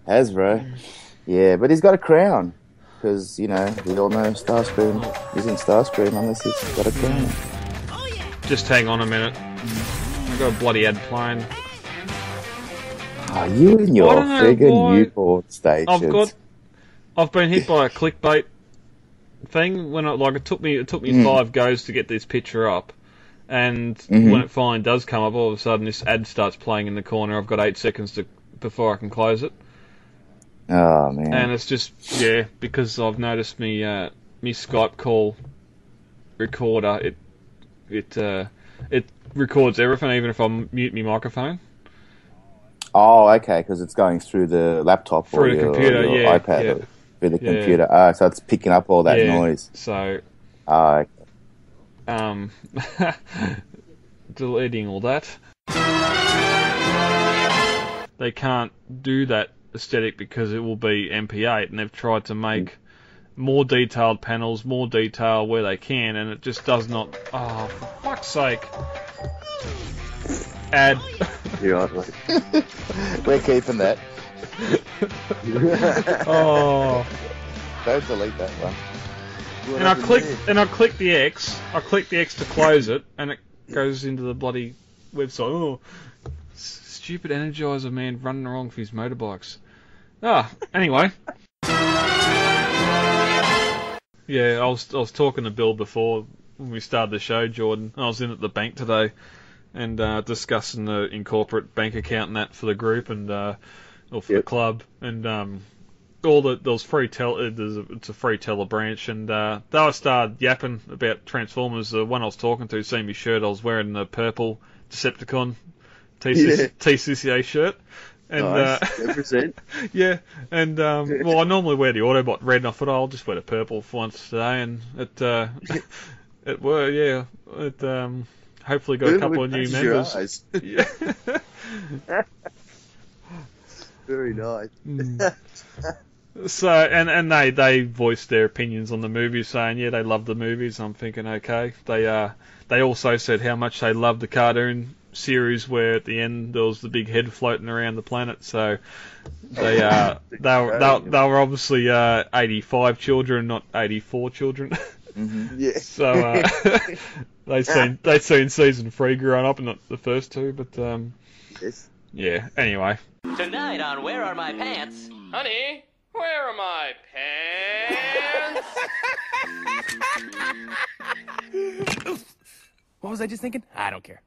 Hasbro. Yeah, but he's got a crown. Because, you know, we all know Starscream isn't Starscream unless he's got a crown. Just hang on a minute. I've got a bloody ad playing. Are you in your friggin' Newport station? I've been hit by a clickbait thing when it took me 5 goes to get this picture up. And when it finally does come up, all of a sudden this ad starts playing in the corner. I've got 8 seconds before I can close it. Oh, man. And it's just, yeah, because I've noticed me Skype call recorder, it records everything, even if I mute my microphone. Oh, okay, because it's going through the laptop through the computer, or your iPad or through the computer. Oh, so it's picking up all that noise. So... okay. Deleting all that. They can't do that aesthetic because it will be MP8, and they've tried to make more detailed panels, more detail where they can, and it just does not. Oh, for fuck's sake! Ad. You're right, mate. We're keeping that. Oh, don't delete that one. And I click the X. I click the X to close it, and it goes into the bloody website. Oh, stupid Energizer man running along for his motorbikes. Anyway. Yeah, I was talking to Bill before when we started the show, Jordan. I was in at the bank today and discussing the incorporate bank account and that for the group and the club and. It's a free teller branch, and though I started yapping about Transformers, the one I was talking to seen me shirt. I was wearing the purple Decepticon TCCA shirt, and nice. Yeah, and well, I normally wear the Autobot red, and I thought I'll just wear the purple for once today, and it hopefully got a couple of new members. Yeah. Very nice. So, and they voiced their opinions on the movies, saying, yeah, they love the movies. I'm thinking, okay. They also said how much they loved the cartoon series where at the end there was the big head floating around the planet. So they were obviously 85 children, not 84 children. Yeah. So they'd seen season 3 growing up and not the first two, but yeah, anyway. Tonight on Where Are My Pants? Honey, where are my pants? What was I just thinking? I don't care.